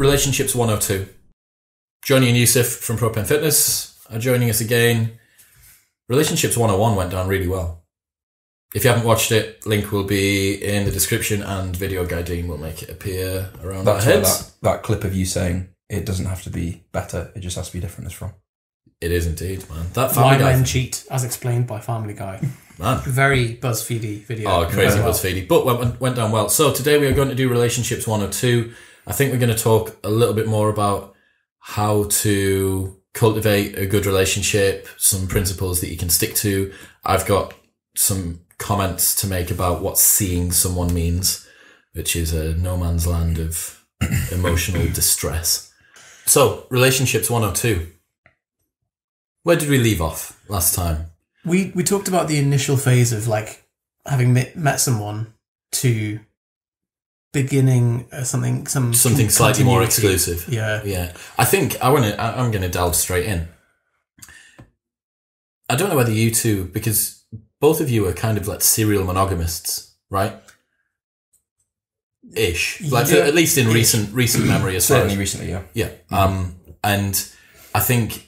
Relationships 102. Johnny and Yusuf from ProPen Fitness are joining us again. Relationships 101 went down really well. If you haven't watched it, link will be in the description, and Video Guy Dean will make it appear around our heads. That clip of you saying it doesn't have to be better, it just has to be different is from. It is indeed, man. That Family Guy. Why men cheat, as explained by Family Guy. Man. Very BuzzFeedy video. Oh, crazy BuzzFeedy. But went down well. So today we are going to do Relationships 102. I think we're going to talk a little bit more about how to cultivate a good relationship, some principles that you can stick to. I've got some comments to make about what seeing someone means, which is a no man's land of emotional distress. So, Relationships 102. Where did we leave off last time? We talked about the initial phase of like having met someone to beginning something slightly more exclusive. Yeah, yeah. I think I'm gonna delve straight in. I don't know whether you two, because both of you are kind of like serial monogamists, right? Ish, like yeah. At least in recent memory, as certainly recently, yeah, yeah. And I think.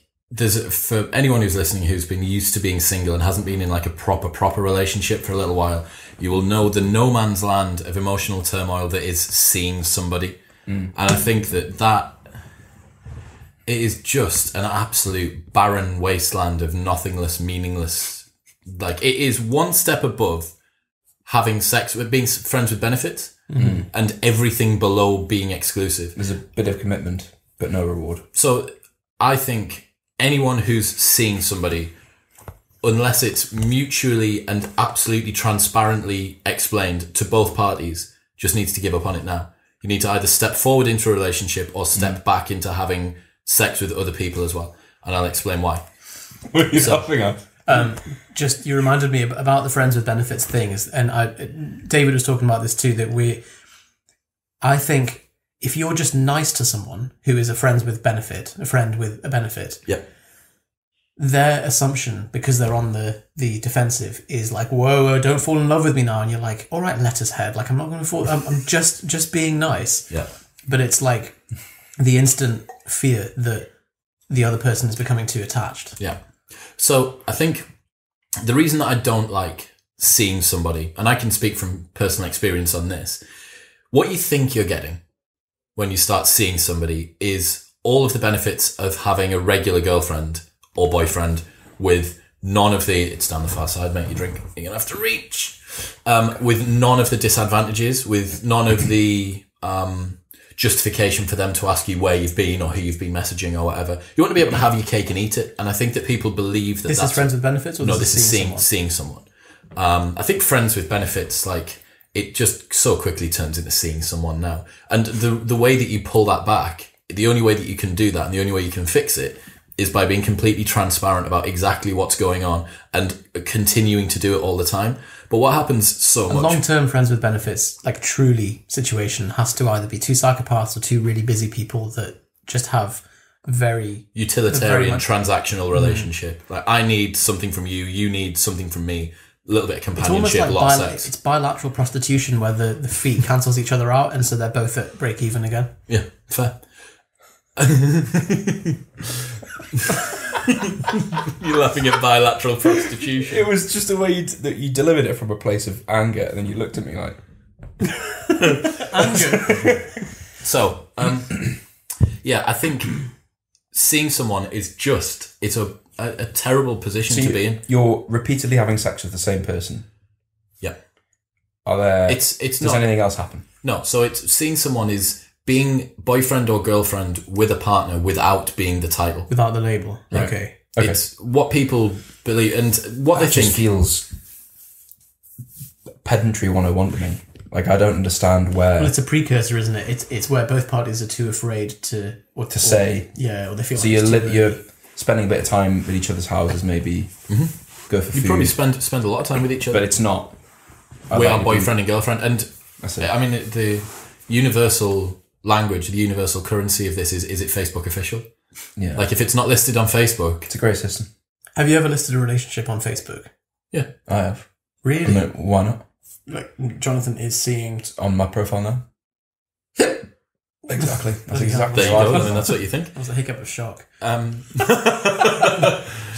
For anyone who's listening who's been used to being single and hasn't been in like a proper relationship for a little while, you will know the no man's land of emotional turmoil that is seeing somebody. Mm. And I think that it is just an absolute barren wasteland of nothingness, meaningless. Like it is one step above having sex with being friends with benefits, mm. and everything below being exclusive. There's a bit of commitment, but no reward. So I think anyone who's seeing somebody, unless it's mutually and absolutely transparently explained to both parties, just needs to give up on it now. You need to either step forward into a relationship or step back into having sex with other people as well. And I'll explain why. What are you laughing at? Just, you reminded me about the friends with benefits thing. And David was talking about this too, that I think, if you're just nice to someone who is a friend with a benefit, yeah, their assumption, because they're on the defensive, is like, whoa, don't fall in love with me now. And you're like, all right, letterhead. Like, I'm not going to fall. I'm just being nice. Yeah. But it's like the instant fear that the other person is becoming too attached. Yeah. So I think the reason that I don't like seeing somebody, and I can speak from personal experience on this, what you think you're getting when you start seeing somebody is all of the benefits of having a regular girlfriend or boyfriend with none of the, it's down the far side, mate, you drink, you're gonna have to reach, with none of the disadvantages, with none of the justification for them to ask you where you've been or who you've been messaging or whatever. You want to be able to have your cake and eat it, and I think that people believe that this is friends with benefits, or no, this is seeing someone. I think friends with benefits, like, it just so quickly turns into seeing someone now. And the way that you pull that back, the only way that you can do that and the only way you can fix it is by being completely transparent about exactly what's going on and continuing to do it all the time. But what happens a long-term friends with benefits, like truly situation, has to either be two psychopaths or two really busy people that just have very utilitarian, very transactional relationship. Like, I need something from you, you need something from me. A little bit of companionship, like lot of sex. It's bilateral prostitution where the feet cancels each other out, and so they're both at break even again. Yeah, fair. You're laughing at bilateral prostitution. It was just the way that you delivered it from a place of anger, and then you looked at me like anger. So, yeah, I think seeing someone is just a terrible position to be in. You're repeatedly having sex with the same person. Yeah. Does anything else happen? No. So seeing someone is being boyfriend or girlfriend with a partner without being the title, without the label. Yeah. Okay. It's what people believe and what they think. Just feels pedantry 101 to me. Like, I don't understand where. Well, it's a precursor, isn't it? It's where both parties are too afraid to say. Yeah, or they feel. So like you're spending a bit of time at each other's houses, maybe go for food. You probably spend a lot of time with each other, but it's not. We are boyfriend and girlfriend, and I mean the universal language, the universal currency of this is it Facebook official? Yeah, like if it's not listed on Facebook, it's a great system. Have you ever listed a relationship on Facebook? Yeah, I have. Really? I mean, why not? Like Jonathan is seeing it's on my profile now. Exactly. That's exactly right. There you go. I mean, that's what you think. That was a hiccup of shock. It's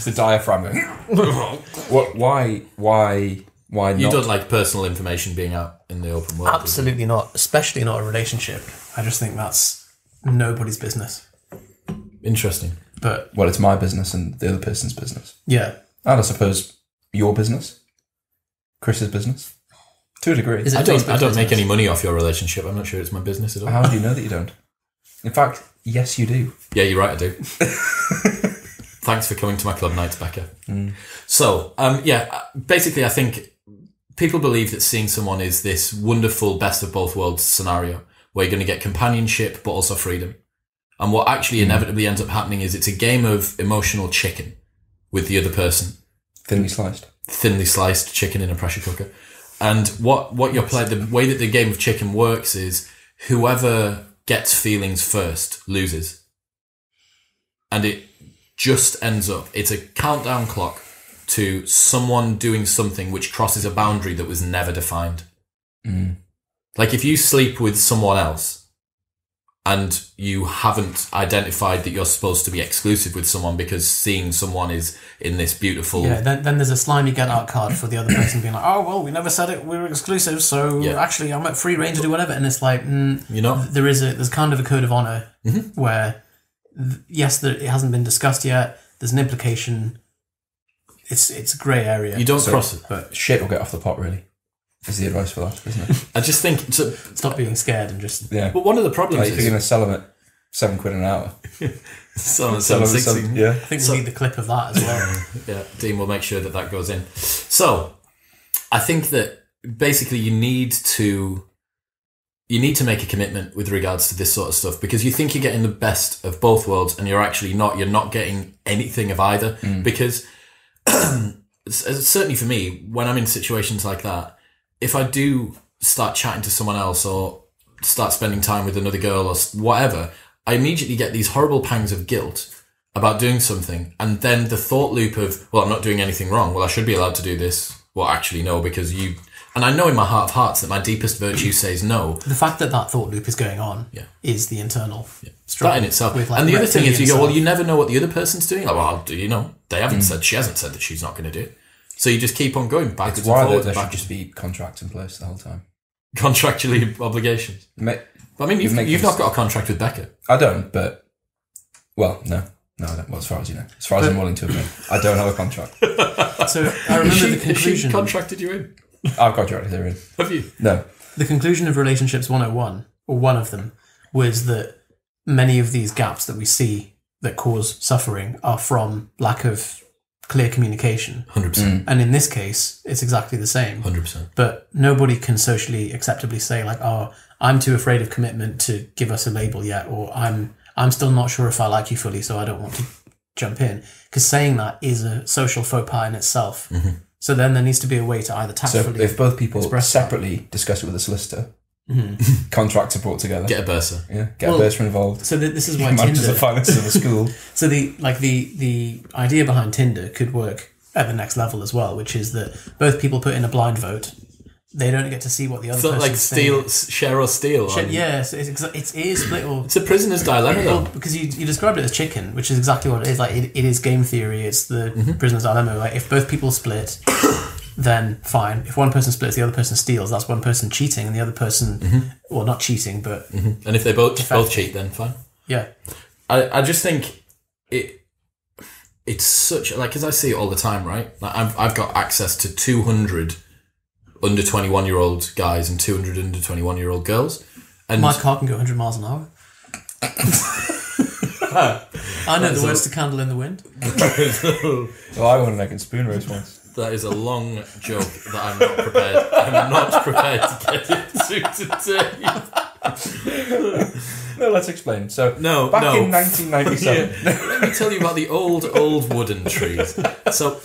the diaphragm going. What? Why not? You don't like personal information being out in the open world? Absolutely not. Especially not a relationship. I just think that's nobody's business. Interesting. But well, it's my business and the other person's business. Yeah. And I suppose your business, Chris's business, to a degree. I don't make any money off your relationship. I'm not sure it's my business at all. How do you know that you don't? In fact, yes, you do. Yeah, you're right, I do. Thanks for coming to my club nights, Becca. Mm. So, yeah, basically I think people believe that seeing someone is this wonderful best of both worlds scenario where you're going to get companionship but also freedom. And what actually inevitably ends up happening is it's a game of emotional chicken with the other person. Thinly sliced. Thinly sliced chicken in a pressure cooker. And what you're playing, the way that the game of chicken works is whoever gets feelings first loses. And it just ends up, it's a countdown clock to someone doing something which crosses a boundary that was never defined. Mm. Like if you sleep with someone else and you haven't identified that you're supposed to be exclusive with someone because seeing someone is in this beautiful... Yeah, then there's a slimy get out card for the other person being like, oh, well, we never said it, we were exclusive, so yeah. Actually I'm at free reign to do whatever. And it's like, you know, there's kind of a code of honour where, yes, it hasn't been discussed yet, there's an implication... It's a grey area. You don't cross it, but shit will get off the pot. Really, is the advice for that, isn't it? I just think stop being scared and just yeah. But one of the problems is you're going to sell them at £7 an hour. Yeah, I think we need the clip of that as well. Yeah, Dean will make sure that that goes in. So, I think that basically you need to make a commitment with regards to this sort of stuff because you think you're getting the best of both worlds and you're actually not. You're not getting anything of either because. Certainly for me, when I'm in situations like that, if I do start chatting to someone else or start spending time with another girl or whatever, I immediately get these horrible pangs of guilt about doing something. And then the thought loop of, well, I'm not doing anything wrong. Well, I should be allowed to do this. Well, actually, no, because you... And I know in my heart of hearts that my deepest virtue says no. The fact that that thought loop is going on is the internal struggle. That in itself. Like, and the other thing is you go, well, you never know what the other person's doing. Like, well, do you know? They haven't said, she hasn't said that she's not going to do it. So you just keep on going backwards and forwards. There should just be contracts in place the whole time. Contractually obligations. I mean, you've not got a contract with Becca. I don't, but... Well, no, I don't. Well, as far as you know. As far as I'm willing to admit, I don't have a contract. So I remember the conclusion... She contracted you in? I've contracted her in. Have you? No. The conclusion of Relationships 101, or one of them, was that many of these gaps that we see that cause suffering are from lack of clear communication. 100%. And in this case, it's exactly the same. 100%. But nobody can socially acceptably say, like, oh, I'm too afraid of commitment to give us a label yet, or I'm still not sure if I like you fully, so I don't want to jump in. Because saying that is a social faux pas in itself. Mm-hmm. So then there needs to be a way to either tactfully... So if both people separately discuss it with a solicitor, contracts are brought together. Get a bursar. Yeah, get a bursar involved. So this is why Tinder... manages the finances of a school. So the idea behind Tinder could work at the next level as well, which is that both people put in a blind vote. They don't get to see what the other person is saying. Like share or steal. Yeah, so it is split or... It's a prisoner's dilemma, though. Well, because you described it as chicken, which is exactly what it is. Like it is game theory. It's the prisoner's dilemma. Like if both people split, then fine. If one person splits, the other person steals. That's one person cheating, and the other person, well, not cheating, but... Mm-hmm. And if they both cheat, then fine. Yeah. I just think it's such... Like, because I see it all the time, right? Like I've got access to 200... under 21-year-old guys and 200 under 21-year-old girls. And my car can go 100 miles an hour. I know the words to Candle in the Wind. Well, I won an egg and spoon race once. That is a long joke that I'm not prepared to get into today. No, let's explain. So, in 1997... Yeah. Let me tell you about the old wooden trees. So...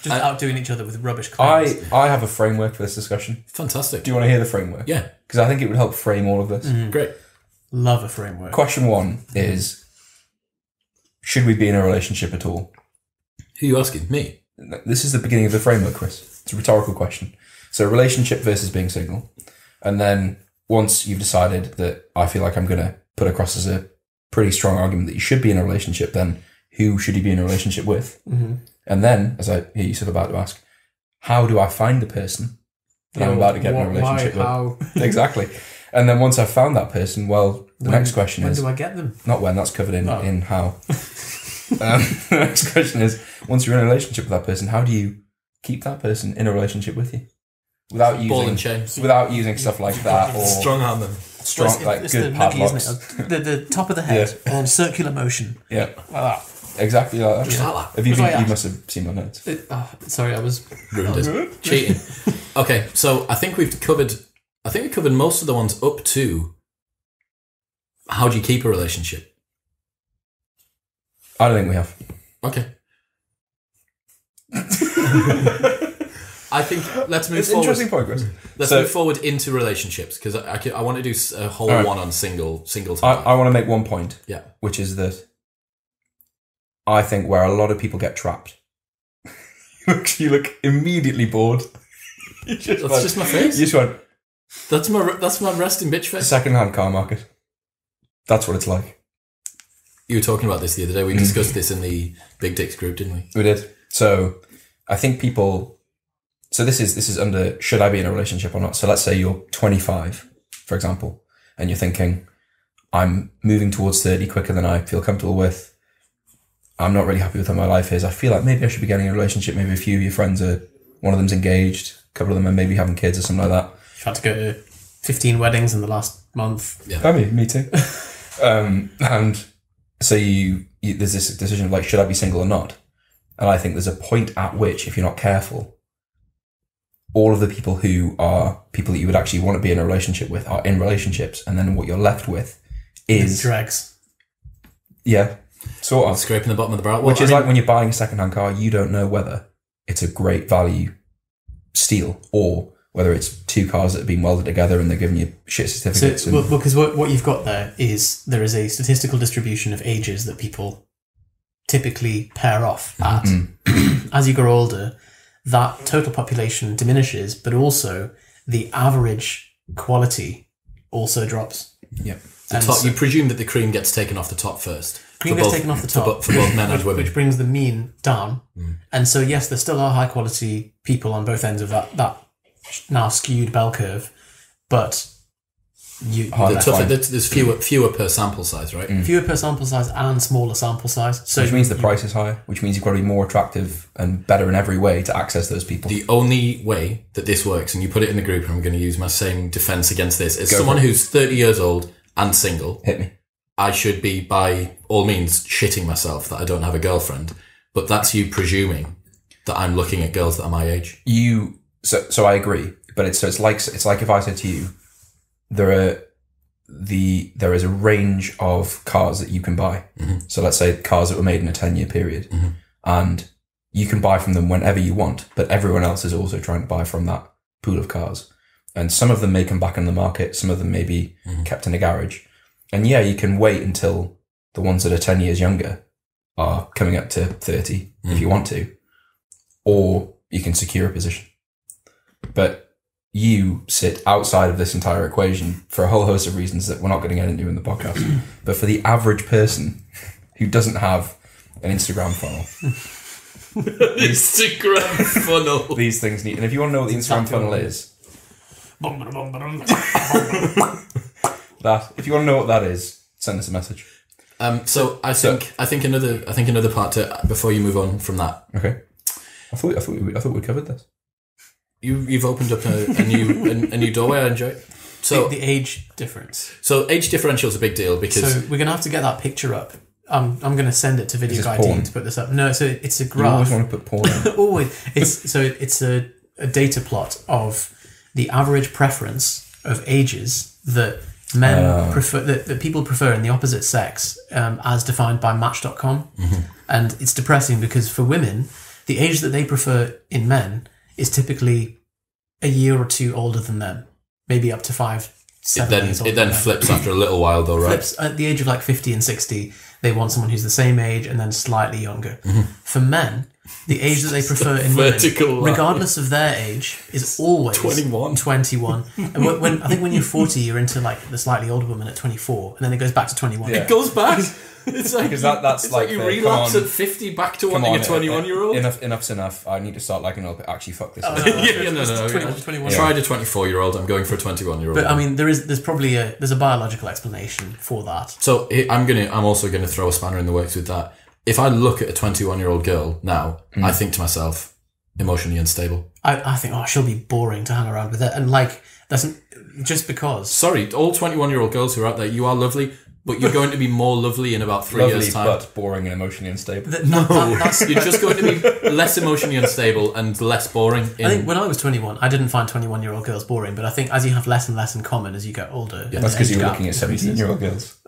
Just outdoing each other with rubbish claims. I have a framework for this discussion. Fantastic. Do you want to hear the framework? Yeah. Because I think it would help frame all of this. Great. Love a framework. Question one is, should we be in a relationship at all? Who are you asking? Me? This is the beginning of the framework, Chris. It's a rhetorical question. So relationship versus being single. And then once you've decided that I feel like I'm going to put across as a pretty strong argument that you should be in a relationship, then who should you be in a relationship with? Mm-hmm. And then, as I hear you about to ask, how do I find the person that I'm about to get in a relationship with? Exactly. And then once I've found that person, well, the next question is... When do I get them? Not when, that's covered in how. The next question is, once you're in a relationship with that person, how do you keep that person in a relationship with you? Without using stuff like that, or strong arm them, it's good padlocks. The top of the head on circular motion. Yeah, like that. Exactly like that. Just like that. Have you been, you must have seen my notes. Sorry, I was ruined. Cheating. Okay, so I think we've covered. I think we covered most of the ones up to. How do you keep a relationship? I don't think we have. Okay. I think let's move forward. Interesting progress. Let's move forward into relationships, because I want to do a whole one on singles. I want to make one point, which is that I think where a lot of people get trapped, you look immediately bored. That's just my face. You just went. That's my resting bitch face. Secondhand car market. That's what it's like. You were talking about this the other day. We discussed this in the Big Dicks group, didn't we? We did. So I think people. So this is under, should I be in a relationship or not? So let's say you're 25, for example, and you're thinking, I'm moving towards 30 quicker than I feel comfortable with. I'm not really happy with how my life is. I feel like maybe I should be getting a relationship. Maybe a few of your friends one of them's engaged, a couple of them are maybe having kids or something like that. I've had to go to 15 weddings in the last month. Yeah. I mean, me too. And so you there's this decision of like, should I be single or not? And I think there's a point at which, if you're not careful, all of the people who are people that you would actually want to be in a relationship with are in relationships, and then what you're left with is... dregs. Yeah. Sort of. Scraping the bottom of the barrel. Which is like when you're buying a secondhand car, you don't know whether it's a great value steal or whether it's two cars that have been welded together and they're giving you shit certificates. So, because what you've got there is a statistical distribution of ages that people typically pair off at. Mm-hmm. As you grow older... that total population diminishes, but also the average quality also drops. Yeah, you presume that the cream gets taken off the top first. Cream gets taken off the top for both men and women, which brings the mean down. Mm. And so, yes, there still are high quality people on both ends of that now skewed bell curve, but there's fewer per sample size, right? Mm. Fewer per sample size and smaller sample size. So which means the price is higher, which means you've got to be more attractive and better in every way to access those people. The only way that this works, and you put it in the group, and I'm going to use my same defense against this, is someone who's 30 years old and single. Hit me. I should be, by all means, shitting myself that I don't have a girlfriend. But that's you presuming that I'm looking at girls that are my age. So I agree. But it's like if I said to you, there is a range of cars that you can buy. Mm-hmm. So let's say cars that were made in a 10-year period, mm-hmm. and you can buy from them whenever you want, but everyone else is also trying to buy from that pool of cars. And some of them may come back on the market. Some of them may be mm-hmm. kept in a garage. And yeah, you can wait until the ones that are 10 years younger are coming up to 30 mm-hmm. if you want to, or you can secure a position. But you sit outside of this entire equation for a whole host of reasons that we're not going to get into in the podcast. But for the average person who doesn't have an Instagram funnel... Instagram funnel! These things need... And if you want to know what the Instagram funnel is... that, if you want to know what that is, send us a message. I think another part to... Before you move on from that... Okay. I thought we covered this. You've opened up a new doorway. I enjoy it. So the age difference. So age differential is a big deal because we're gonna have to get that picture up. I'm gonna send it to Video Guy Dean to put this up. No, so it's a graph. You always want to put porn in. Always. It's a data plot of the average preference of ages that men prefer, that people prefer in the opposite sex, as defined by Match.com, mm-hmm. and it's depressing because for women, the age that they prefer in men is typically a year or two older than them, maybe up to 5, 7 years older. It then flips after a little while, though, right? Flips at the age of like 50 and 60, they want someone who's the same age and then slightly younger. Mm-hmm. For men, the age that they prefer in women, regardless of their age, is always 21. And when I think when you're 40, you're into like the slightly older woman at 24, and then it goes back to 21. Yeah. It goes back. It's like that's like you relapse at 50 back to wanting a 21-year-old. Enough's enough. I need to start liking up. Actually, fuck this. No. Tried a 24-year-old. I'm going for a 21-year-old. But I mean, there's probably a biological explanation for that. So I'm also gonna throw a spanner in the works with that. If I look at a 21-year-old girl now, I think to myself, emotionally unstable. I think, oh, she'll be boring to hang around with it. And like, that's just because. Sorry, all 21-year-old girls who are out there, you are lovely, but you're going to be more lovely in about 3 years' time. But boring and emotionally unstable. You're just going to be less emotionally unstable and less boring. I think when I was 21, I didn't find 21-year-old girls boring, but I think as you have less and less in common as you get older. Yeah, that's because you're looking at 17-year-old girls.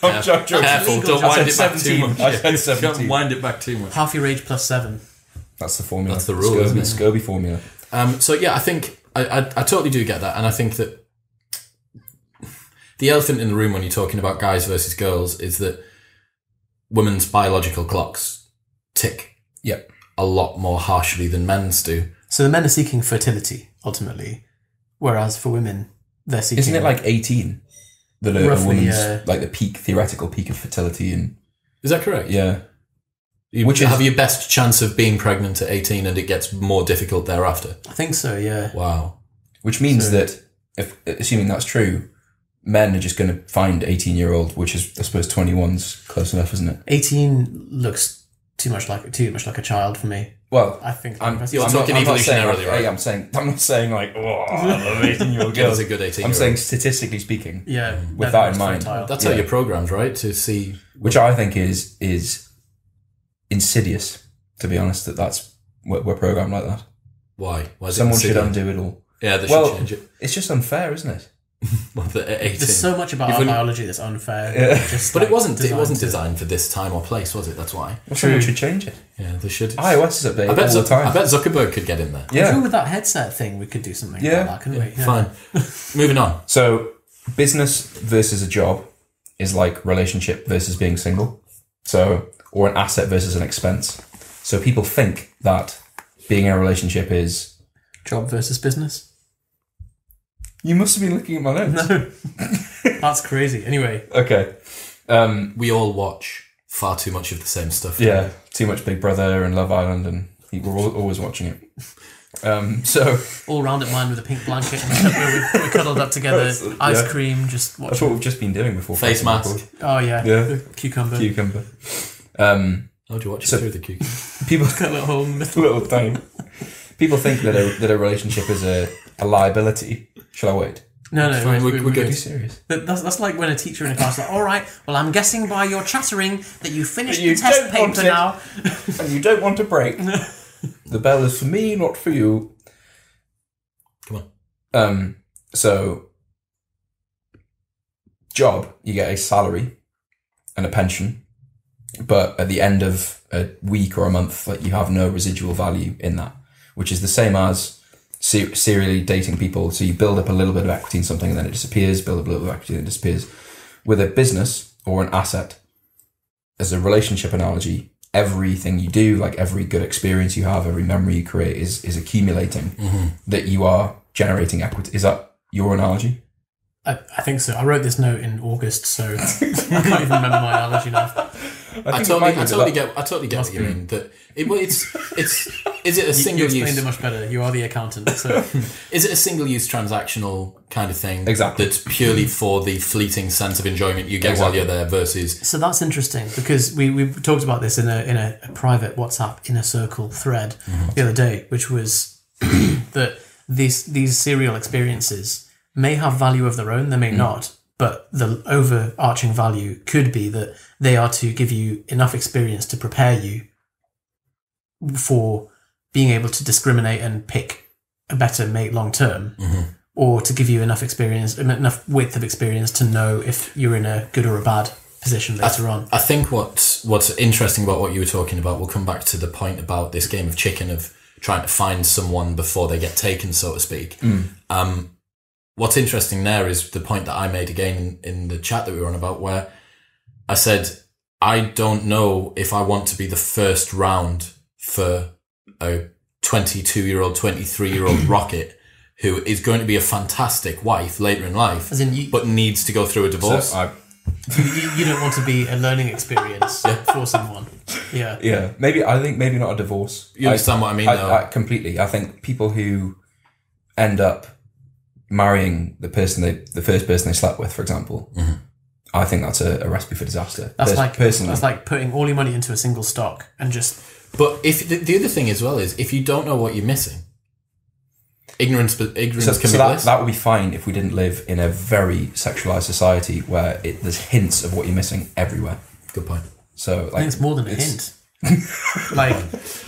I'm joking. Careful, don't wind it back too much. I said 17. Don't wind it back too much. Half your age plus 7. That's the formula. That's the rule, isn't it? Scurvy formula. So yeah, I think I totally do get that, and I think that the elephant in the room when you're talking about guys versus girls is that women's biological clocks tick a lot more harshly than men's do. So the men are seeking fertility, ultimately, whereas for women, they're seeking... Isn't it like 18? Roughly, like the theoretical peak of fertility. And is that correct? Yeah. Which have your best chance of being pregnant at 18 and it gets more difficult thereafter? I think so, yeah. Wow. Which means that, assuming that's true, men are just going to find 18-year-old, which is, I suppose, 21's close enough, isn't it? 18 looks too much like a child for me. Well, I think I'm talking evolutionarily, right? I'm not saying like, oh, I love 18-year-old girls. A good 18-year-old. I'm saying statistically speaking. Yeah, with that in mind, that's how you're programmed, right? To see, which I think is insidious. To be honest, we're programmed like that. Why is someone should undo it all? Yeah, they should change it. It's just unfair, isn't it? There's so much about our biology that's unfair. Yeah. But like, it wasn't designed for this time or place, was it? That's why. Well, someone should change it. Yeah, they should. iOS is updated all the time. I bet Zuckerberg could get in there. Yeah. Even with that headset thing, we could do something like that, couldn't we? Yeah. Fine. Moving on. So, business versus a job is like relationship versus being single. So, or an asset versus an expense. So people think that being in a relationship is... Job versus business? You must have been looking at my notes. No. That's crazy. Anyway. Okay. We all watch far too much of the same stuff. Yeah. Too much Big Brother and Love Island, and we're always watching it. All round at mine with a pink blanket. We're cuddled up together. Ice cream, just watching. That's what we've just been doing before. Face mask. Oh, yeah. Yeah. Cucumber. How do you watch it through the cucumber? People got a whole little time. People think that a relationship is a liability. Shall I wait? No. Fine, we're going to be serious. That's like when a teacher in a class is like, all right, well, I'm guessing by your chattering that you finished the test paper now. And you don't want a break. No. The bell is for me, not for you. Come on. Job, you get a salary and a pension, but at the end of a week or a month, like, you have no residual value in that, which is the same as serially dating people. So you build up a little bit of equity in something and then it disappears, build up a little bit of equity and it disappears. With a business or an asset, as a relationship analogy, everything you do, like every good experience you have, every memory you create is accumulating, that you are generating equity. Is that your analogy? I think so. I wrote this note in August, so I can't even remember my analogy now. I totally get what you mean. Is it a single use? You explained it much better. You are the accountant. So. Is it a single use transactional kind of thing? Exactly. That's purely for the fleeting sense of enjoyment you get while you're there versus. So that's interesting because we've talked about this in a private WhatsApp inner circle thread the other day, which was that these serial experiences may have value of their own, they may not, but the overarching value could be that they are to give you enough experience to prepare you for being able to discriminate and pick a better mate long term, or to give you enough width of experience to know if you're in a good or a bad position later on. I think what's interesting about what you were talking about, we'll come back to the point about this game of chicken, of trying to find someone before they get taken, so to speak. What's interesting there is the point that I made again in the chat that we were on about, where I said, I don't know if I want to be the first round for a 22-year-old, 23-year-old rocket who is going to be a fantastic wife later in life, as in you, but needs to go through a divorce. So you don't want to be a learning experience for someone. Yeah. Yeah. Maybe, I think maybe not a divorce. You understand what I mean, though? Completely. I think people who end up marrying the person the first person they slept with, for example, mm-hmm. I think that's a recipe for disaster. That's that's like putting all your money into a single stock and just. But if the other thing as well is, if you don't know what you're missing, ignorance can be bliss. That would be fine if we didn't live in a very sexualized society where there's hints of what you're missing everywhere. Good point. So like, I think it's more than a hint. Like,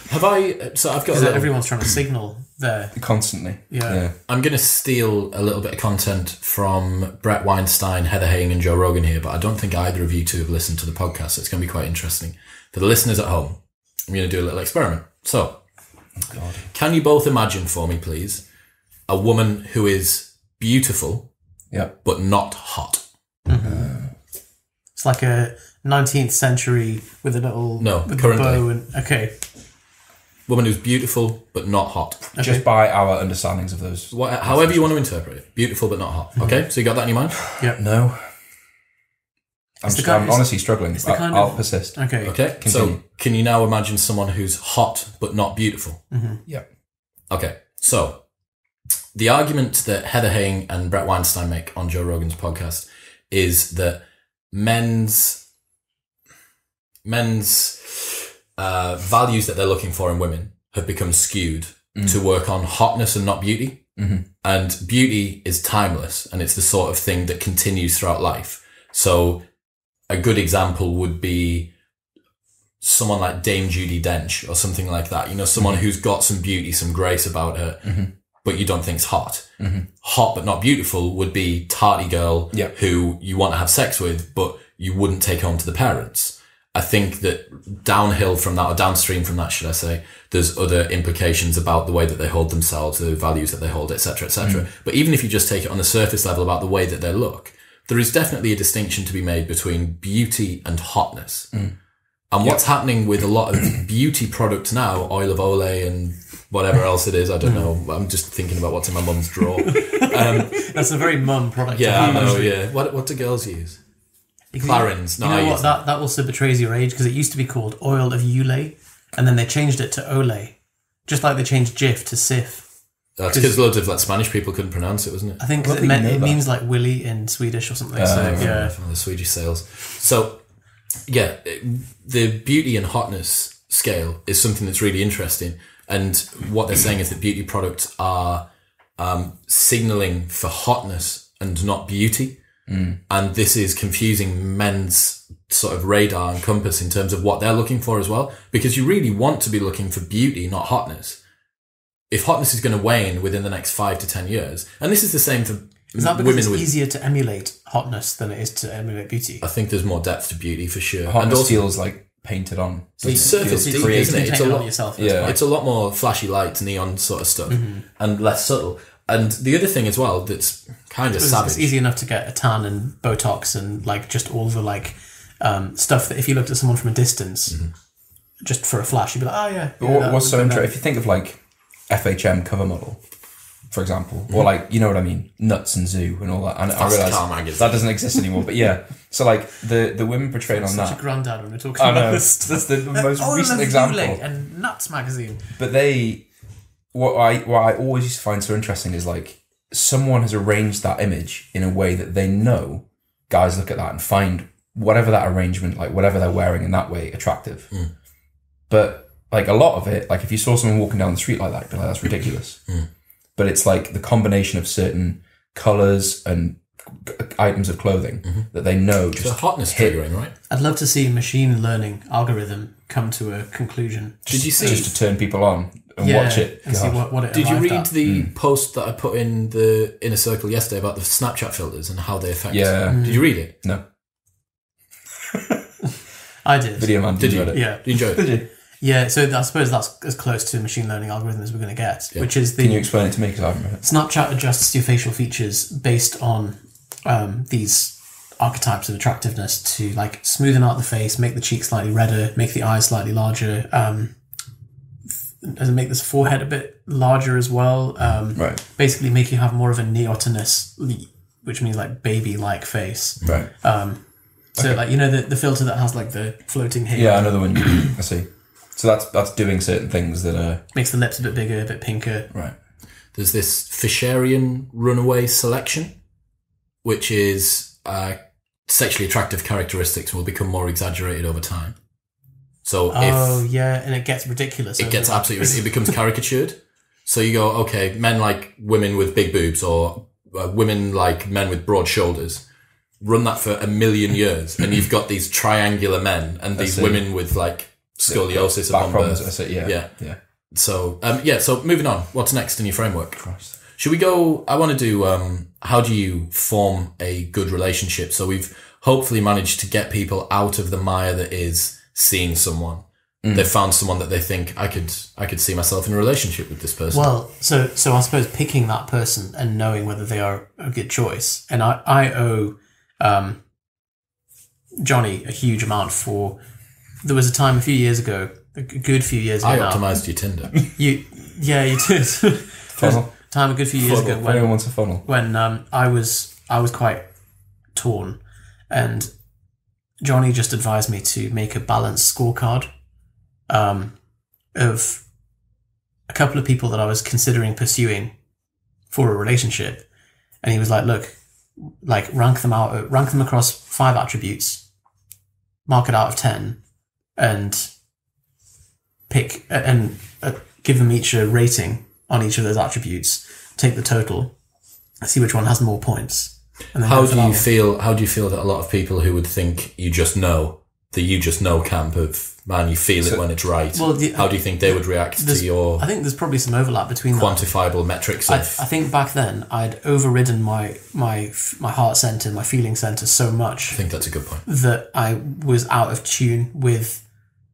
have I? So I've got. Is that everyone's trying to signal there constantly? Yeah. Yeah. I'm going to steal a little bit of content from Brett Weinstein, Heather Heying, and Joe Rogan here, but I don't think either of you two have listened to the podcast. So it's going to be quite interesting for the listeners at home. I'm going to do a little experiment. So, can you both imagine for me, please, a woman who is beautiful, but not hot? Mm-hmm. It's like a 19th century with a little bow and woman who's beautiful but not hot. Okay. Just by our understandings of those. However you want to interpret it, beautiful but not hot. Mm-hmm. Okay, so you got that in your mind? Yeah. No. I'm honestly struggling. I'll persist. Okay. Okay. Continue. So can you now imagine someone who's hot but not beautiful? Mm-hmm. Yeah. Okay. So the argument that Heather Heying and Brett Weinstein make on Joe Rogan's podcast is that men's values that they're looking for in women have become skewed to work on hotness and not beauty. Mm-hmm. And beauty is timeless, and it's the sort of thing that continues throughout life. So a good example would be someone like Dame Judi Dench or something like that. You know, someone who's got some beauty, some grace about her, but you don't think's hot. Mm-hmm. Hot but not beautiful would be tarty girl who you want to have sex with, but you wouldn't take home to the parents. I think that downhill from that, or downstream from that, should I say, there's other implications about the way that they hold themselves, the values that they hold, etc., etc. Mm-hmm. But even if you just take it on the surface level about the way that they look, there is definitely a distinction to be made between beauty and hotness. Mm. And what's happening with a lot of beauty products now, Oil of Olay and whatever else it is, I don't know. I'm just thinking about what's in my mum's drawer. That's a very mum product. Yeah, I know, yeah. What do girls use? Clarins. You know what, that also betrays your age, because it used to be called Oil of Olay, and then they changed it to Olay. Just like they changed GIF to SIF. That's because loads of Spanish people couldn't pronounce it, wasn't it? I think it means like Willy in Swedish or something. From the Swedish sales. So, yeah, the beauty and hotness scale is something that's really interesting. And what they're saying is that beauty products are signalling for hotness and not beauty. Mm. And this is confusing men's sort of radar and compass in terms of what they're looking for as well. Because you really want to be looking for beauty, not hotness. If hotness is going to wane within the next 5 to 10 years, and this is the same for women, is that because it's easier to emulate hotness than it is to emulate beauty? I think there's more depth to beauty for sure. Hotness also feels like painted on. It's surface deep, isn't it? It's a lot yourself. Yeah, it's a lot more flashy lights, neon sort of stuff, and less subtle. And the other thing as well that's kind of savage. It's easy enough to get a tan and Botox and like just all the like stuff that if you looked at someone from a distance, just for a flash, you'd be like, oh yeah. But what's so interesting? If you think of like FHM cover model, for example, or like, you know what I mean, Nuts and Zoo and all that. And I realise that doesn't exist anymore, but yeah. So like the women portrayed on that. Such a granddad when we're talking about this. That's the most recent example. And Nuts magazine. But what I always used to find so interesting is like someone has arranged that image in a way that they know guys look at that and find whatever that arrangement, like whatever they're wearing in that way, attractive. Mm. But like a lot of it, like if you saw someone walking down the street like that, you'd be like, that's ridiculous. But it's like the combination of certain colours and items of clothing that they know just hotness triggering, right? I'd love to see a machine learning algorithm come to a conclusion. Just to turn people on and watch it. And see what it. Did you read the post that I put in the Inner Circle yesterday about the Snapchat filters and how they affect? Yeah. Did you read it? No. I did. Video Man. Did you? It. Yeah. Did you enjoy it? Did you? Yeah, so I suppose that's as close to a machine learning algorithm as we're going to get, which is the... Can you explain it to me? Because I haven't read it. Snapchat adjusts your facial features based on these archetypes of attractiveness to like smoothen out the face, make the cheeks slightly redder, make the eyes slightly larger, does it make this forehead a bit larger as well? Right. Basically make you have more of a neotenous, which means like baby-like face. Right. So like, you know, the filter that has like the floating hair. Yeah, another one. I see. So that's doing certain things that are... Makes the lips a bit bigger, a bit pinker. Right. There's this Fisherian runaway selection, which is sexually attractive characteristics will become more exaggerated over time. So and it gets ridiculous. It gets absolutely ridiculous. It becomes caricatured. So you go, okay, men like women with big boobs, or women like men with broad shoulders. Run that for 1 million years, and you've got these triangular men and these women with like scoliosis upon birth. That's it, yeah. So moving on. What's next in your framework? Christ. Should we go? I want to do how do you form a good relationship? So we've hopefully managed to get people out of the mire that is seeing someone. Mm. They've found someone that they think I could see myself in a relationship with this person. Well, so I suppose picking that person and knowing whether they are a good choice. And I owe Johnny a huge amount for. There was a time a few years ago, a good few years ago. I optimised your Tinder. You did. Funnel. Time a good few years ago when everyone wants a funnel. When I was quite torn, and Johnny just advised me to make a balanced scorecard of a couple of people that I was considering pursuing for a relationship, and he was like, "Look, like rank them across 5 attributes, mark it out of 10, and pick and give them each a rating on each of those attributes. Take the total, see which one has more points." And then how do you feel that a lot of people who would think you just know camp of man, you feel it when it's right. Well, how do you think they would react to your? I think there's probably some overlap between quantifiable metrics. I think back then I'd overridden my heart center, my feeling center so much. I think that's a good point. That I was out of tune with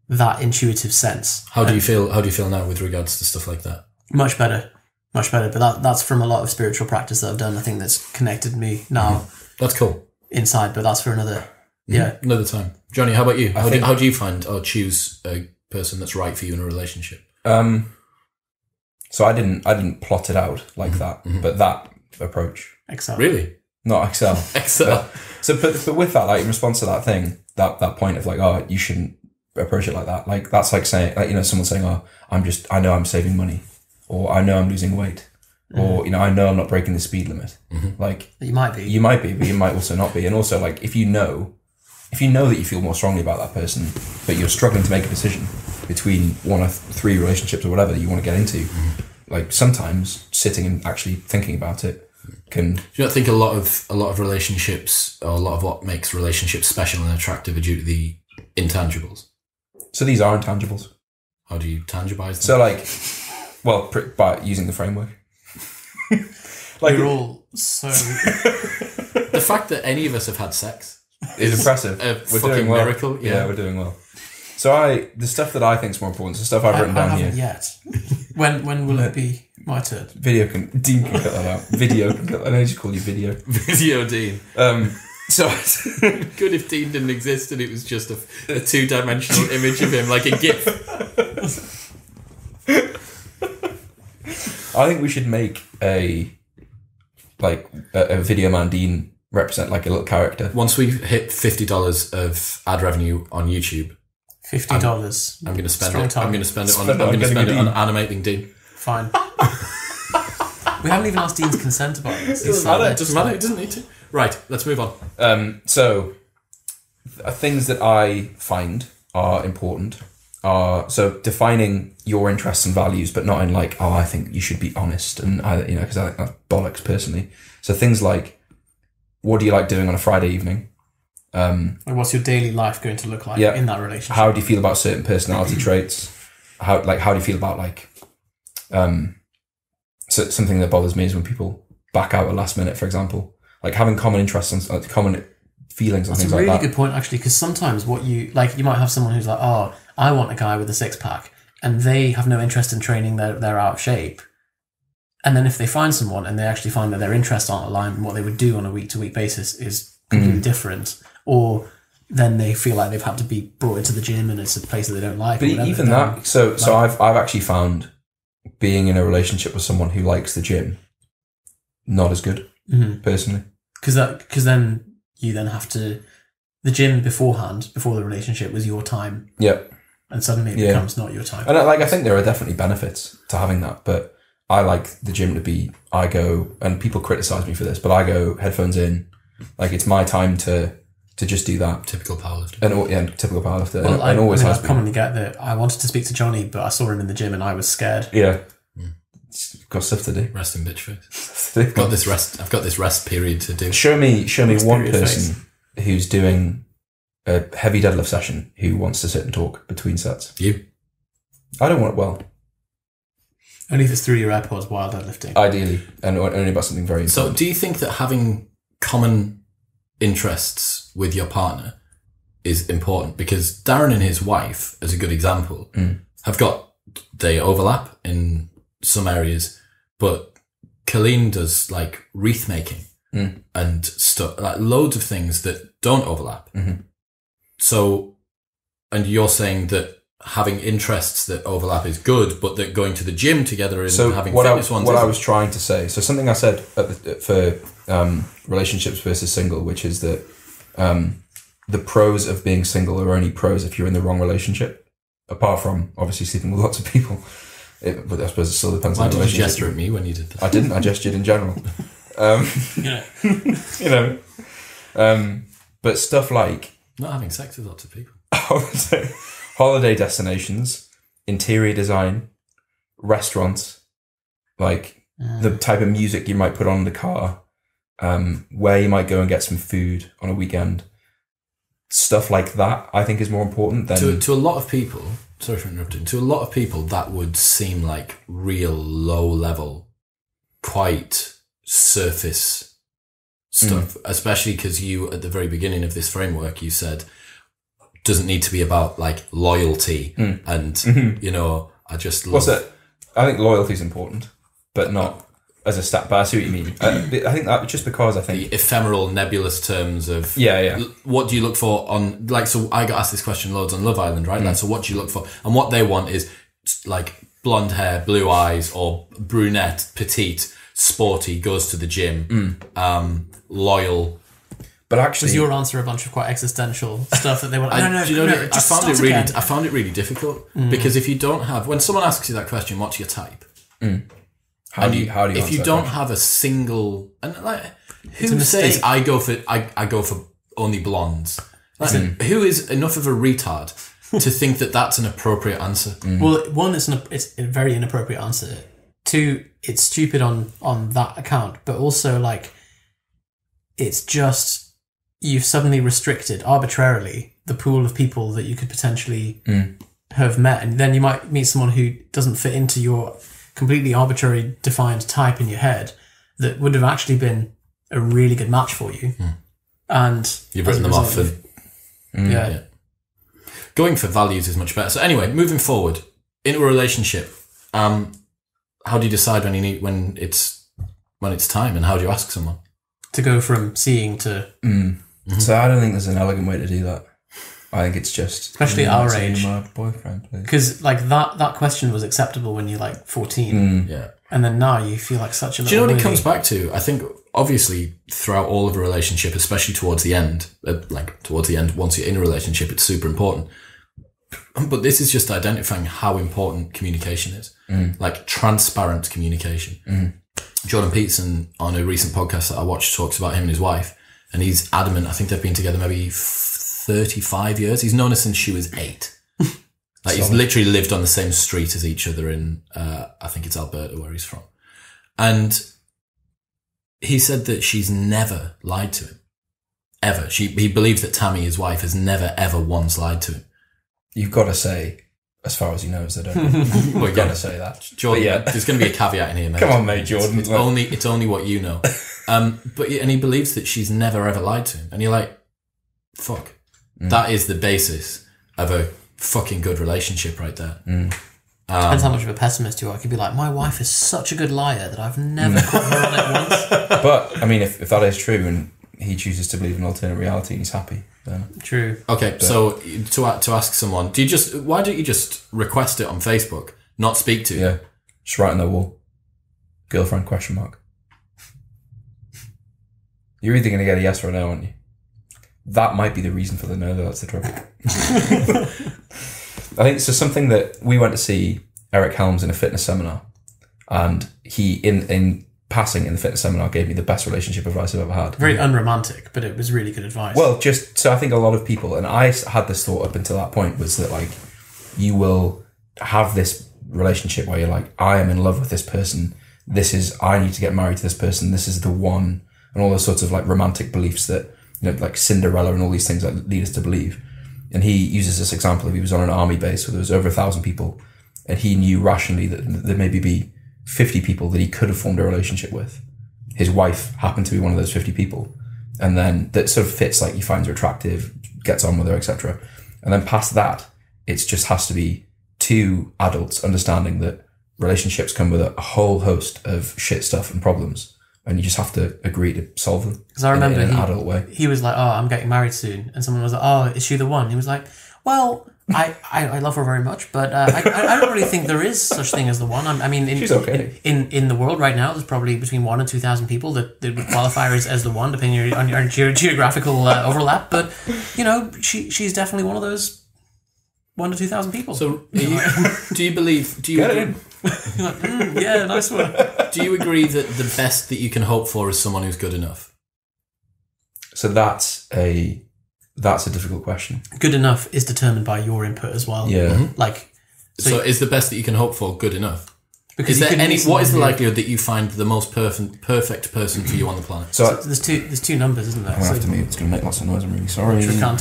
that intuitive sense. How do you feel now with regards to stuff like that? Much better. But that's from a lot of spiritual practice that I've done. I think that's connected me now. Mm-hmm. That's cool. Inside, but that's for another. Yeah, another time. Johnny, how about you? How do you find or choose a person that's right for you in a relationship? So I didn't plot it out like that, but that approach. Excel. Really? Not Excel. Excel. But with that, like in response to that thing, that point of like, oh, you shouldn't approach it like that. Like that's like saying, like, you know, someone saying, oh, I know I'm saving money, or I know I'm losing weight. Or, you know, I know I'm not breaking the speed limit. Mm-hmm. Like you might be, but you might also not be. And also like, if you know that you feel more strongly about that person, but you're struggling to make a decision between one or three relationships or whatever you want to get into, like sometimes sitting and actually thinking about it can. Do you not think a lot of relationships, or a lot of what makes relationships special and attractive are due to the intangibles? So these are intangibles. How do you tangibilize them? So like, well, by using the framework. Like we're all so. The fact that any of us have had sex is impressive. We're doing well. Miracle. Yeah, we're doing well. So the stuff that I think is more important, the stuff I've written down here. Yet. When will it be my turn? Dean can cut that out. Video can cut. I know just call you video. Video Dean. So good if Dean didn't exist and it was just a 2-dimensional image of him, like a GIF. I think we should make a Video Man Dean represent like a little character. Once we hit $50 of ad revenue on YouTube, $50. I'm going to spend it. I'm going to spend it on animating Dean. Fine. We haven't even asked Dean's consent about this. It doesn't matter. It doesn't need to. Right. Let's move on. So things that I find are important. So defining your interests and values, but not in like, oh, I think you should be honest, and I, you know, because I think that's bollocks personally. So things like, what do you like doing on a Friday evening? Like what's your daily life going to look like in that relationship? How do you feel about certain personality traits? How do you feel about like, so something that bothers me is when people back out at last minute, for example, like having common interests and common feelings. That's a really good point, actually, because sometimes what you like, you might have someone who's like, oh, I want a guy with a 6-pack, and they have no interest in training, they're out of shape. And then if they find someone and they actually find that their interests aren't aligned, and what they would do on a week-to-week basis is completely different, or then they feel like they've had to be brought into the gym and it's a place that they don't like. But even that, so I've actually found being in a relationship with someone who likes the gym not as good, personally. Because then you then have to, the gym beforehand, before the relationship, was your time. Yeah. And suddenly it becomes not your time. And I think there are definitely benefits to having that, but I like the gym to be, I go, and people criticize me for this, but I go headphones in, like it's my time to just do that. Typical powerlifter. Typical powerlifter. Well, and always has been. I commonly get that I wanted to speak to Johnny, but I saw him in the gym and I was scared. Yeah. Got stuff to do. Rest in bitch face. I've got this rest period to do. Show me one person who's doing a heavy deadlift session who wants to sit and talk between sets. You. I don't want it well. Only if it's through your AirPods while deadlifting. Ideally, and only about something very important. So do you think that having common interests with your partner is important? Because Darren and his wife, as a good example, they overlap in some areas, but Colleen does like wreath making and stuff, like loads of things that don't overlap. So, and you're saying that having interests that overlap is good, but that going to the gym together and having fitness ones. What I was trying to say, so something I said for relationships versus single, which is that the pros of being single are only pros if you're in the wrong relationship, apart from obviously sleeping with lots of people. But I suppose it still depends on the relationship. Why did you gesture at me when you did that? I didn't. I gestured in general. But stuff like not having sex with lots of people. Holiday destinations, interior design, restaurants, like the type of music you might put on in the car, where you might go and get some food on a weekend, stuff like that. I think is more important than to a lot of people. Sorry for interrupting. To a lot of people, that would seem like real low level, quite surface stuff. Especially because you, at the very beginning of this framework, you said. Doesn't need to be about like loyalty and you know I just love. What's it? I think loyalty is important, but not as a stat. But I see what you mean. I think that just because I think the ephemeral, nebulous terms of what do you look for on like? So I got asked this question loads on Love Island, right? Like, so what do you look for? And what they want is like blonde hair, blue eyes, or brunette, petite, sporty, goes to the gym, loyal. But actually, was your answer a bunch of quite existential stuff that they want? I found it really difficult because if you don't have, when someone asks you that question, what's your type? How do you if you don't have a single, and like who says I go for only blondes? Like, who is enough of a retard to think that that's an appropriate answer? Well, one, it's a very inappropriate answer. Two, it's stupid on that account, but also like it's just. You've suddenly restricted arbitrarily the pool of people that you could potentially have met. And then you might meet someone who doesn't fit into your completely arbitrary defined type in your head that would have actually been a really good match for you. And you've written them off. Going for values is much better. So anyway, moving forward into a relationship. How do you decide when it's time, and how do you ask someone? To go from seeing to... So I don't think there's an elegant way to do that. I think it's just... Especially our age. My boyfriend, because like that question was acceptable when you're like 14. Yeah. And then now you feel like such a little... Do you know what it comes back to? I think obviously throughout all of a relationship, especially towards the end, once you're in a relationship, it's super important. But this is just identifying how important communication is. Like transparent communication. Jordan Peterson on a recent podcast that I watched talks about him and his wife, and he's adamant. I think they've been together maybe 35 years. He's known her since she was 8. Like he's literally lived on the same street as each other in, I think it's Alberta where he's from. And he said that she's never lied to him. Ever. He believes that Tammy, his wife, has never, ever once lied to him. You've got to say... As far as he knows, I don't know. We're going to say that. Jordan, there's going to be a caveat in here, mate. Come on, mate, Jordan. It's only what you know. And he believes that she's never, ever lied to him. And you're like, fuck. That is the basis of a fucking good relationship right there. Depends how much of a pessimist you are. I could be like, my wife is such a good liar that I've never caught her on it once. But, I mean, if that is true, and he chooses to believe in alternate reality and he's happy. True. Okay, but so to ask someone, do you just why don't you just request it on Facebook? Not speak to you. Just write on their wall, girlfriend question mark. You're either going to get a yes or a no, aren't you? That might be the reason for the no, though. That's the trouble. I think so. Something that we went to see Eric Helms in a fitness seminar, and he in passing in the fitness seminar gave me the best relationship advice I've ever had. Very unromantic, but it was really good advice. Well, just so I think a lot of people, and I had this thought up until that point, was that like you will have this relationship where you're like, I am in love with this person. This is, I need to get married to this person. This is the one, and all those sorts of like romantic beliefs that, you know, like Cinderella and all these things that lead us to believe. And he uses this example of he was on an army base where there was over 1,000 people, and he knew rationally that there maybe be 50 people that he could have formed a relationship with. His wife happened to be one of those 50 people. And then that sort of fits, like he finds her attractive, gets on with her, etc. And then past that, it just has to be two adults understanding that relationships come with a whole host of shit stuff and problems. And you just have to agree to solve them. Because I remember in an adult way. He was like, oh, I'm getting married soon. And someone was like, oh, is she the one? He was like, well, I love her very much, but I don't really think there is such thing as the one. I mean, she's okay. In the world right now, there's probably between 1,000 and 2,000 people that would qualify as the one, depending on your geographical overlap. But, you know, she's definitely one of those 1,000 to 2,000 people. So do you get in? You're like, yeah, nice one. Do you agree that the best that you can hope for is someone who's good enough? So that's a difficult question. Good enough is determined by your input as well. Yeah. Mm-hmm. Like, so is the best that you can hope for good enough? Because what is the likelihood that you find the most perfect person for you on the planet? So there's two numbers, isn't there? I'm gonna have to move. It's going to make lots of noise. I'm really sorry. Listen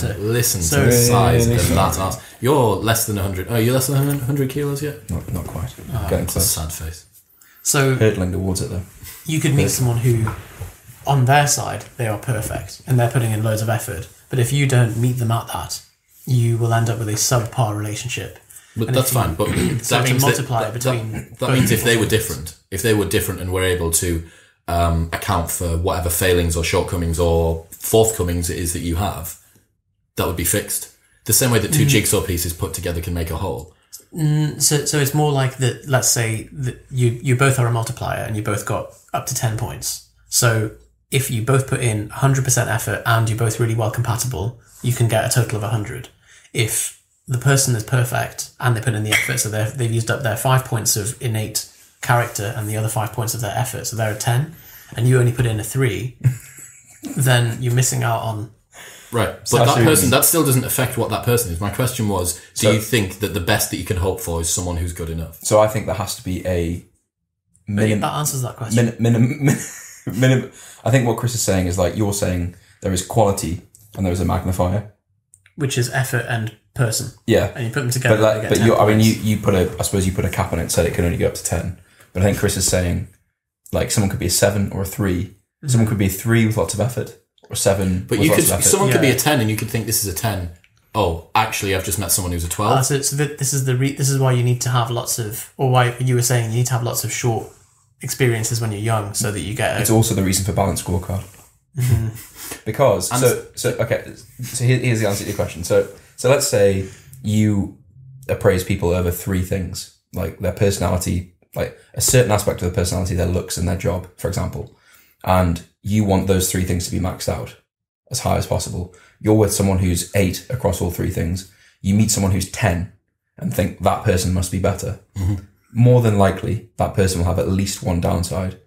to the size of that ass. You're less than 100. Oh, you're less than 100 kilos yet? Not quite. Oh, getting close. Sad face. So hurtling towards it though. You could meet someone who, on their side, they are perfect and they're putting in loads of effort. But if you don't meet them at that, you will end up with a subpar relationship. But that's fine. But that means if they were different, and were able to account for whatever failings or shortcomings or forthcomings it is that you have, that would be fixed. The same way that two jigsaw pieces put together can make a whole. So it's more like that. Let's say that you both are a multiplier and you both got up to 10 points. So if you both put in 100% effort and you're both really well compatible, you can get a total of 100. If the person is perfect and they put in the effort, so they've used up their 5 points of innate character and the other 5 points of their effort, so they're a 10, and you only put in a 3, then you're missing out on... Right, but that still doesn't affect what that person is. My question was, do you think that the best that you can hope for is someone who's good enough? So I think there has to be a... that answers that question. Minimum. I think what Chris is saying is like you're saying there is quality and there is a magnifier, which is effort and person. Yeah, and you put them together. I suppose you put a cap on it and said it can only go up to 10. But I think Chris is saying like someone could be a 7 or a 3. Mm-hmm. Someone could be a 3 with lots of effort or 7. But someone could be a 10 and you could think this is a 10. Oh, actually, I've just met someone who's a 12. This is why you need to have lots of, or why you were saying you need to have lots of short experiences when you're young, so that you get it's also the reason for balanced scorecard. Because here's the answer to your question. So let's say you appraise people over three things, like their personality, like a certain aspect of their personality, their looks and their job, for example, and you want those three things to be maxed out as high as possible. You're with someone who's 8 across all three things. You meet someone who's 10 and think that person must be better. Mm-hmm. More than likely, that person will have at least one downside,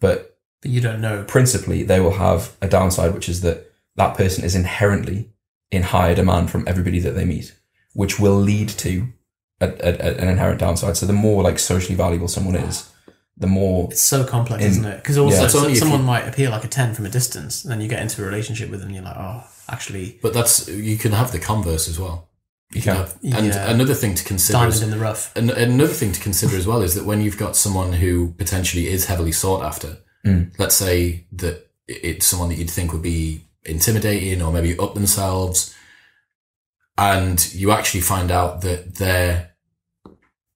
but you don't know. Principally, they will have a downside, which is that person is inherently in higher demand from everybody that they meet, which will lead to an inherent downside. So the more like socially valuable someone is, the more it's so complex, isn't it? Because also, someone might appear like a 10 from a distance, and then you get into a relationship with them, and you're like, oh, actually. But you can have the converse as well. Another thing to consider. Diamond in the rough. Another thing to consider as well is that when you've got someone who potentially is heavily sought after, let's say that it's someone that you'd think would be intimidating or maybe up themselves, and you actually find out that they're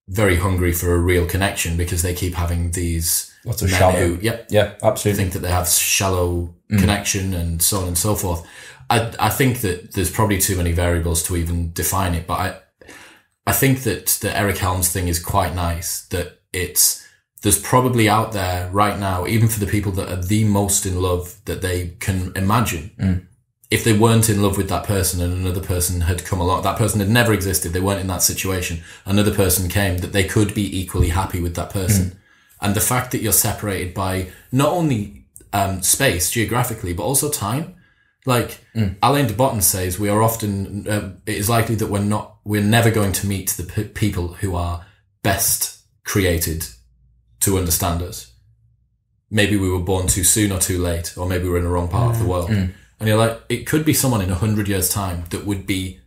very hungry for a real connection because they keep having these Lots of shallow. Yep. Yeah, absolutely. I think that they have shallow connection and so on and so forth. I think that there's probably too many variables to even define it, but I think that the Eric Helms thing is quite nice, that there's probably out there right now, even for the people that are the most in love that they can imagine. If they weren't in love with that person and another person had come along, that person had never existed, they weren't in that situation, another person came, that they could be equally happy with that person. And the fact that you're separated by not only space geographically, but also time. Like Alain de Botton says, we are often, it is likely that we're never going to meet the people who are best created to understand us. Maybe we were born too soon or too late, or maybe we were in the wrong part of the world. And you're like, it could be someone in 100 years' time that would be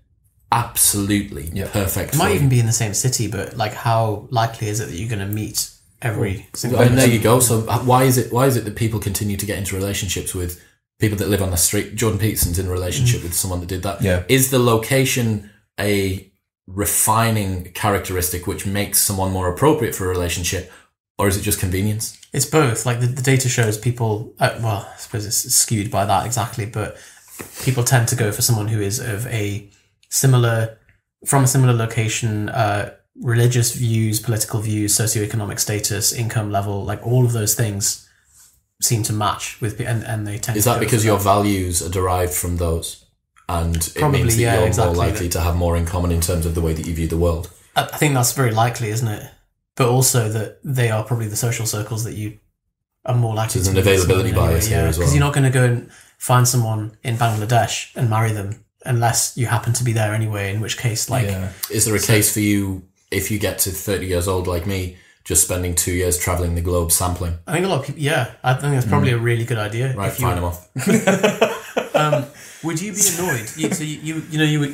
absolutely perfect. It might even be in the same city, but like, how likely is it that you're going to meet every single person? And there you go. So why is it that people continue to get into relationships with people that live on the street? Jordan Peterson's in a relationship with someone that did that. Yeah. Is the location a refining characteristic which makes someone more appropriate for a relationship, or is it just convenience? It's both. Like the data shows people, well, I suppose it's skewed by that exactly, but people tend to go for someone who is of a similar location, religious views, political views, socioeconomic status, income level, like all of those things seem to match with, and they tend to. Is that because your values are derived from those? And probably, it means that you're more likely to have more in common in terms of the way that you view the world. I think that's very likely, isn't it? But also that they are probably the social circles that you are more likely to. There's an availability bias here as well. Because you're not going to go and find someone in Bangladesh and marry them unless you happen to be there anyway, in which case, like... Yeah. Is there a case for you, if you get to 30 years old like me, just spending 2 years travelling the globe sampling? I think a lot of people... Yeah, I think that's probably a really good idea. Right, find them off. Would you be annoyed? You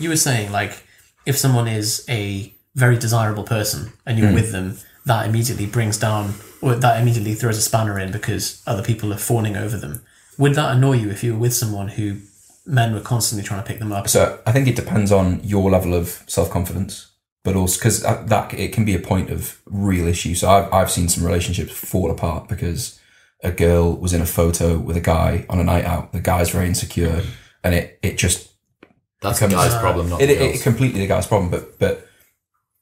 were saying, like, if someone is a very desirable person and you're with them, that immediately brings down, or that immediately throws a spanner in because other people are fawning over them. Would that annoy you if you were with someone who men were constantly trying to pick them up? So I think it depends on your level of self-confidence, but also because that it can be a point of real issue. So I've seen some relationships fall apart because a girl was in a photo with a guy on a night out. The guy's very insecure, and it just... That's the guy's problem, not the girl's. It completely the guy's problem, but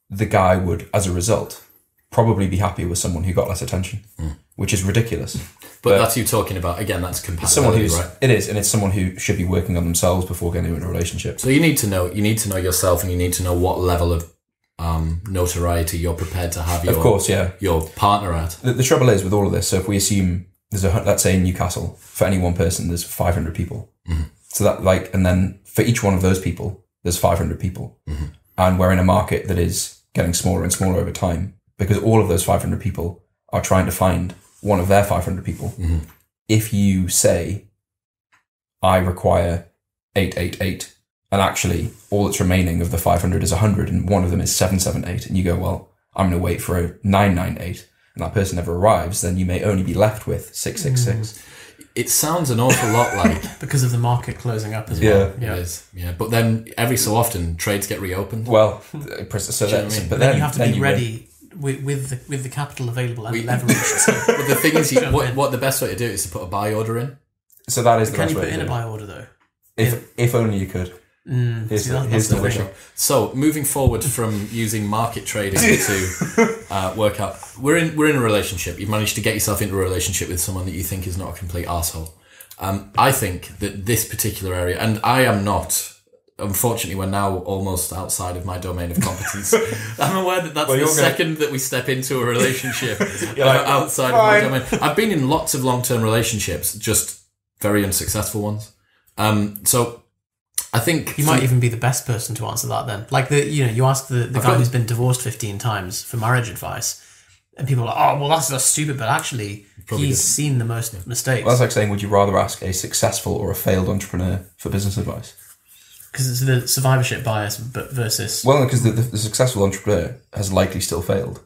the guy would, as a result... probably be happier with someone who got less attention, which is ridiculous. But that's you talking about, again, that's compatibility, right? It is, and it's someone who should be working on themselves before getting into a relationship. So you need to know yourself, and you need to know what level of notoriety you're prepared to have your partner at. The trouble is with all of this, so if we assume there's let's say in Newcastle, for any one person, there's 500 people. So that and then for each one of those people, there's 500 people. And we're in a market that is getting smaller and smaller over time, because all of those 500 people are trying to find one of their 500 people. If you say, I require 888, and actually all that's remaining of the 500 is 100, and one of them is 778, and you go, well, I'm going to wait for a 998, and that person never arrives, then you may only be left with 666. It sounds an awful lot like... because of the market closing up as well. Yeah, it is. Yeah, but then every so often, trades get reopened. Well, so that's... But then you have to be ready... With the capital available and leverage. But the thing is, what the best way to do it is to put a buy order in. So that is the best way to do it. Can you put in a buy order though? If only you could. Here's the vision. So moving forward from using market trading to work out, we're in a relationship. You've managed to get yourself into a relationship with someone that you think is not a complete arsehole. I think that this particular area, and I am not... Unfortunately, we're now almost outside of my domain of competence. I'm aware that that's the second that we step into a relationship. Outside of my domain. I've been in lots of long-term relationships, just very unsuccessful ones. So I think... You might even be the best person to answer that then. Like, you ask the guy who's been divorced 15 times for marriage advice, and people are like, oh, well, that's stupid, but actually he's seen the most mistakes. Well, that's like saying, would you rather ask a successful or a failed entrepreneur for business advice? Because it's the survivorship bias versus... Well, because the successful entrepreneur has likely still failed.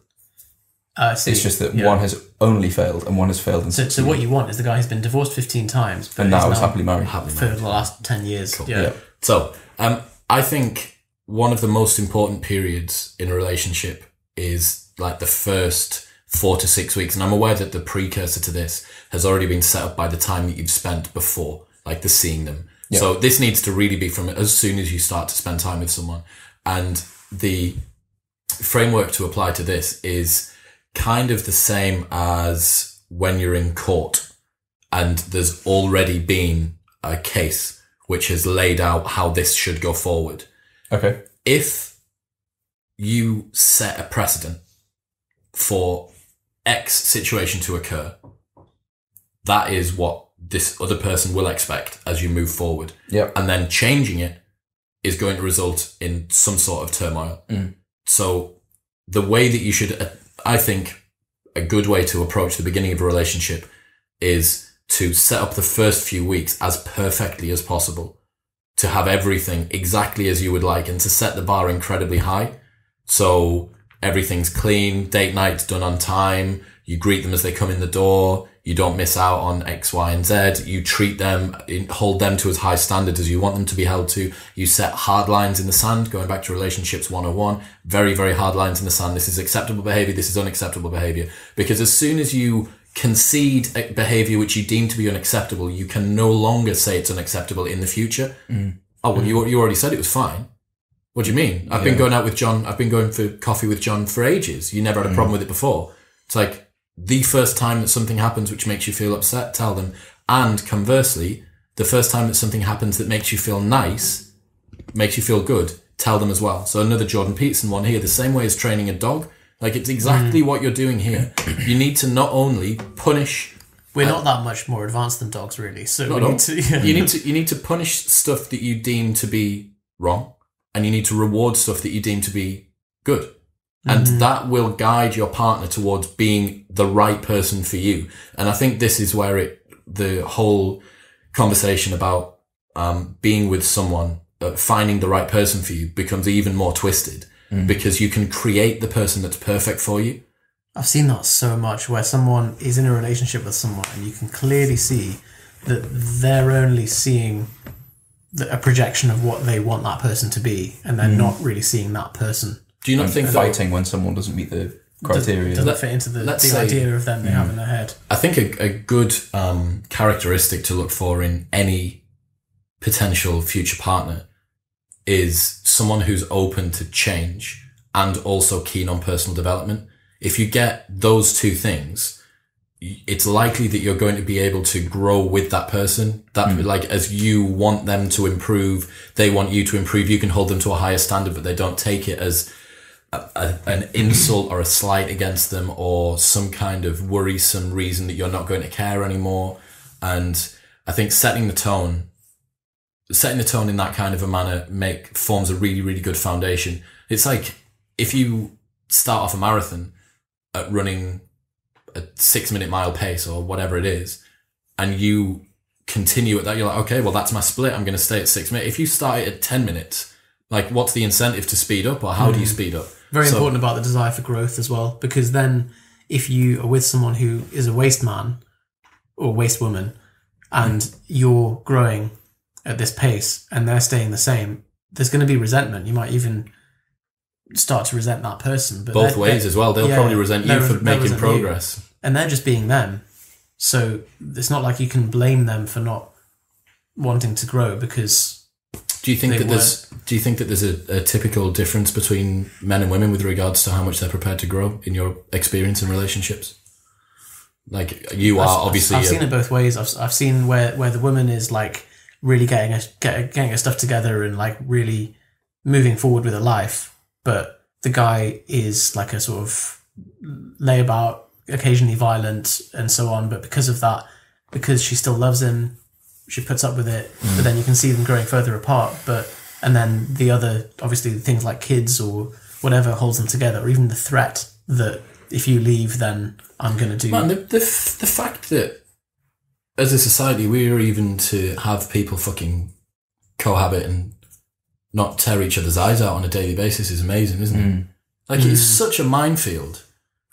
It's just that one has only failed and one has failed in 16. So what you want is the guy who's been divorced 15 times... But and now is happily married. For the last 10 years. Cool. Yeah. So I think one of the most important periods in a relationship is like the first 4 to 6 weeks. And I'm aware that the precursor to this has already been set up by the time that you've spent before, like the seeing them. Yeah. So this needs to really be from as soon as you start to spend time with someone. And the framework to apply to this is kind of the same as when you're in court and there's already been a case which has laid out how this should go forward. Okay. If you set a precedent for X situation to occur, that is what this other person will expect as you move forward. Yep. And then changing it is going to result in some sort of turmoil. Mm. So the way that you should, I think, a good way to approach the beginning of a relationship is to set up the first few weeks as perfectly as possible, to have everything exactly as you would like and to set the bar incredibly high. So everything's clean, date night's done on time, you greet them as they come in the door, you don't miss out on X, Y, and Z, you treat them, hold them to as high standard as you want them to be held to, you set hard lines in the sand, going back to relationships 101, very, very hard lines in the sand. This is acceptable behavior, this is unacceptable behavior. Because as soon as you concede behavior which you deem to be unacceptable, you can no longer say it's unacceptable in the future. Mm. Oh, well, you already said it was fine. What do you mean? I've been going out with John. I've been going for coffee with John for ages. You never had a problem with it before. It's like the first time that something happens which makes you feel upset, tell them. And conversely, the first time that something happens that makes you feel nice, makes you feel good, tell them as well. So another Jordan Peterson one here, the same way as training a dog. Like, it's exactly what you're doing here. You need to not only punish... We're not that much more advanced than dogs, really. So we need to, yeah. You need to punish stuff that you deem to be wrong, and you need to reward stuff that you deem to be good. And that will guide your partner towards being the right person for you. And I think this is where the whole conversation about being with someone, finding the right person for you, becomes even more twisted. Because you can create the person that's perfect for you. I've seen that so much, where someone is in a relationship with someone and you can clearly see that they're only seeing a projection of what they want that person to be, and they're not really seeing that person. Do you not think fighting when someone doesn't meet the criteria doesn't fit into the idea of them they have in their head? I think a good characteristic to look for in any potential future partner is someone who's open to change and also keen on personal development. If you get those two things, it's likely that you're going to be able to grow with that person. That like, as you want them to improve, they want you to improve. You can hold them to a higher standard, but they don't take it as an insult or a slight against them or some kind of worrisome reason that you're not going to care anymore. And I think setting the tone in that kind of a manner forms a really, really good foundation. It's like if you start off a marathon at running a 6-minute mile pace or whatever it is, and you continue at that, you're like, okay, well, that's my split. I'm going to stay at 6 minutes. If you start it at 10 minutes, like, what's the incentive to speed up, or how do you speed up? Very important about the desire for growth as well, because then if you are with someone who is a waste man or waste woman and you're growing at this pace and they're staying the same, there's going to be resentment. You might even start to resent that person. But both ways as well. They'll probably resent you for making progress. And they're just being them. So it's not like you can blame them for not wanting to grow, because do you think that there's a typical difference between men and women with regards to how much they're prepared to grow in your experience in relationships? Like, you are obviously... I've seen it both ways. I've seen where the woman is like really getting her stuff together and like really moving forward with her life, but the guy is like a sort of layabout, occasionally violent and so on. But because she still loves him, she puts up with it. But then you can see them growing further apart. And then the other, obviously, things like kids or whatever holds them together, or even the threat that if you leave, then I'm going to do. Man, the fact that, as a society, we are even to have people fucking cohabit and not tear each other's eyes out on a daily basis is amazing, isn't it? Like, it's such a minefield.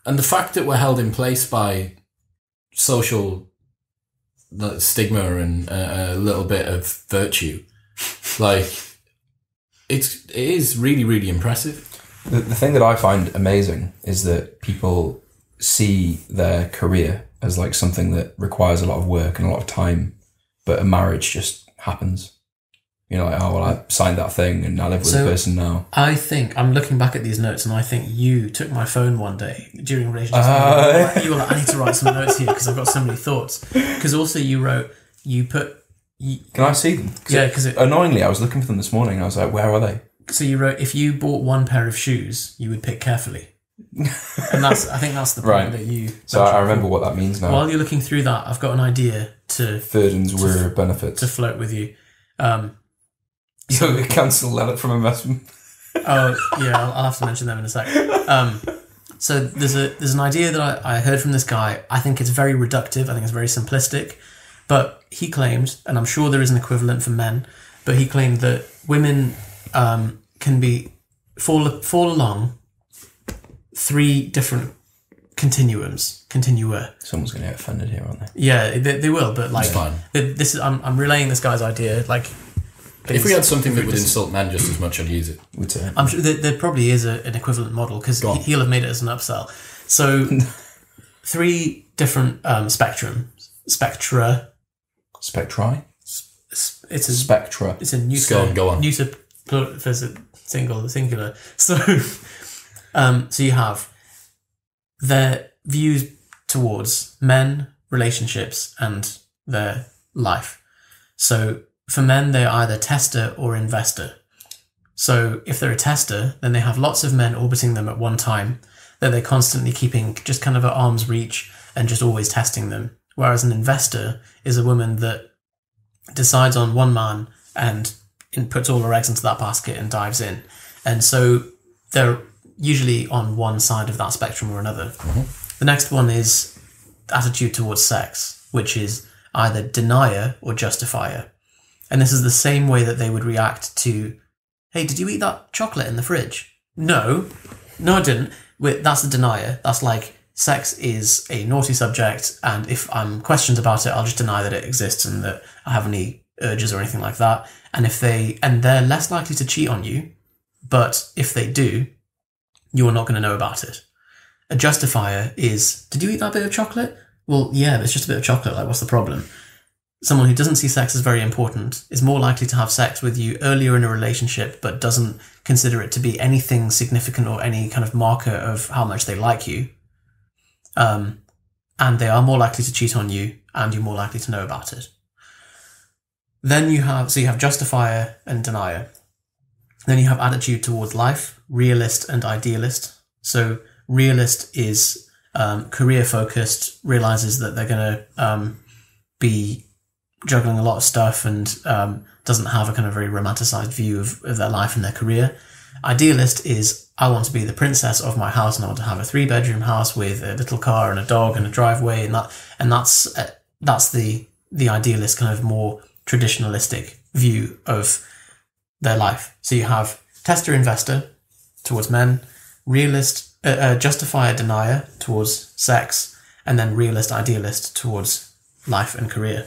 And the fact that we're held in place by social stigma and a little bit of virtue, like, it is really, really impressive. The thing that I find amazing is that people see their career as like something that requires a lot of work and a lot of time, but a marriage just happens. You know, like, oh, well, I signed that thing and I live with the person now. I think, I'm looking back at these notes and I think you took my phone one day during relationships. You were like, I need to write some notes here because I've got so many thoughts. Because also you wrote, can I see them? Yeah, because annoyingly, I was looking for them this morning and I was like, where are they? So you wrote, if you bought one pair of shoes, you would pick carefully. And that's, I think that's the point that you... So I remember what that means now. While you're looking through that, I've got an idea to... Verdens were benefits. To float with you. So cancel Leonard from investment. Oh yeah, I'll have to mention them in a sec. So there's an idea that I heard from this guy. I think it's very reductive. I think it's very simplistic. But he claimed, and I'm sure there is an equivalent for men, but he claimed that women can be fall along three different continua. Someone's going to get offended here, aren't they? Yeah, they will. But like, this is I'm relaying this guy's idea like. If we had something that would insult men just as much, I'd use it. I'm sure there probably is an equivalent model because he'll have made it as an upsell. So, three different spectra. It's a spectra. It's a neuter. Go on. Neuter plus a singular. So, so you have their views towards men, relationships, and their life. So. For men, they're either tester or investor. So if they're a tester, then they have lots of men orbiting them at one time that they're constantly keeping just kind of at arm's reach and just always testing them. Whereas an investor is a woman that decides on one man and puts all her eggs into that basket and dives in. And so they're usually on one side of that spectrum or another. Mm-hmm. The next one is attitude towards sex, which is either denier or justifier. And this is the same way that they would react to, hey, did you eat that chocolate in the fridge? No, I didn't. That's the denier. That's like, sex is a naughty subject, and if I'm questioned about it, I'll just deny that it exists and that I have any urges or anything like that. And they're less likely to cheat on you, but if they do, you're not going to know about it. A justifier is, did you eat that bit of chocolate? Well, yeah, but it's just a bit of chocolate. Like, what's the problem? Someone who doesn't see sex as very important is more likely to have sex with you earlier in a relationship, but doesn't consider it to be anything significant or any kind of marker of how much they like you. And they are more likely to cheat on you, and you're more likely to know about it. Then you have justifier and denier. Then you have attitude towards life, realist and idealist. So realist is career focused, realizes that they're going to be juggling a lot of stuff and doesn't have a kind of very romanticized view of their life and their career. Idealist is, I want to be the princess of my house, and I want to have a 3-bedroom house with a little car and a dog and a driveway, and that's the idealist kind of more traditionalistic view of their life. So you have tester investor towards men, realist justifier denier towards sex, and then realist idealist towards life and career.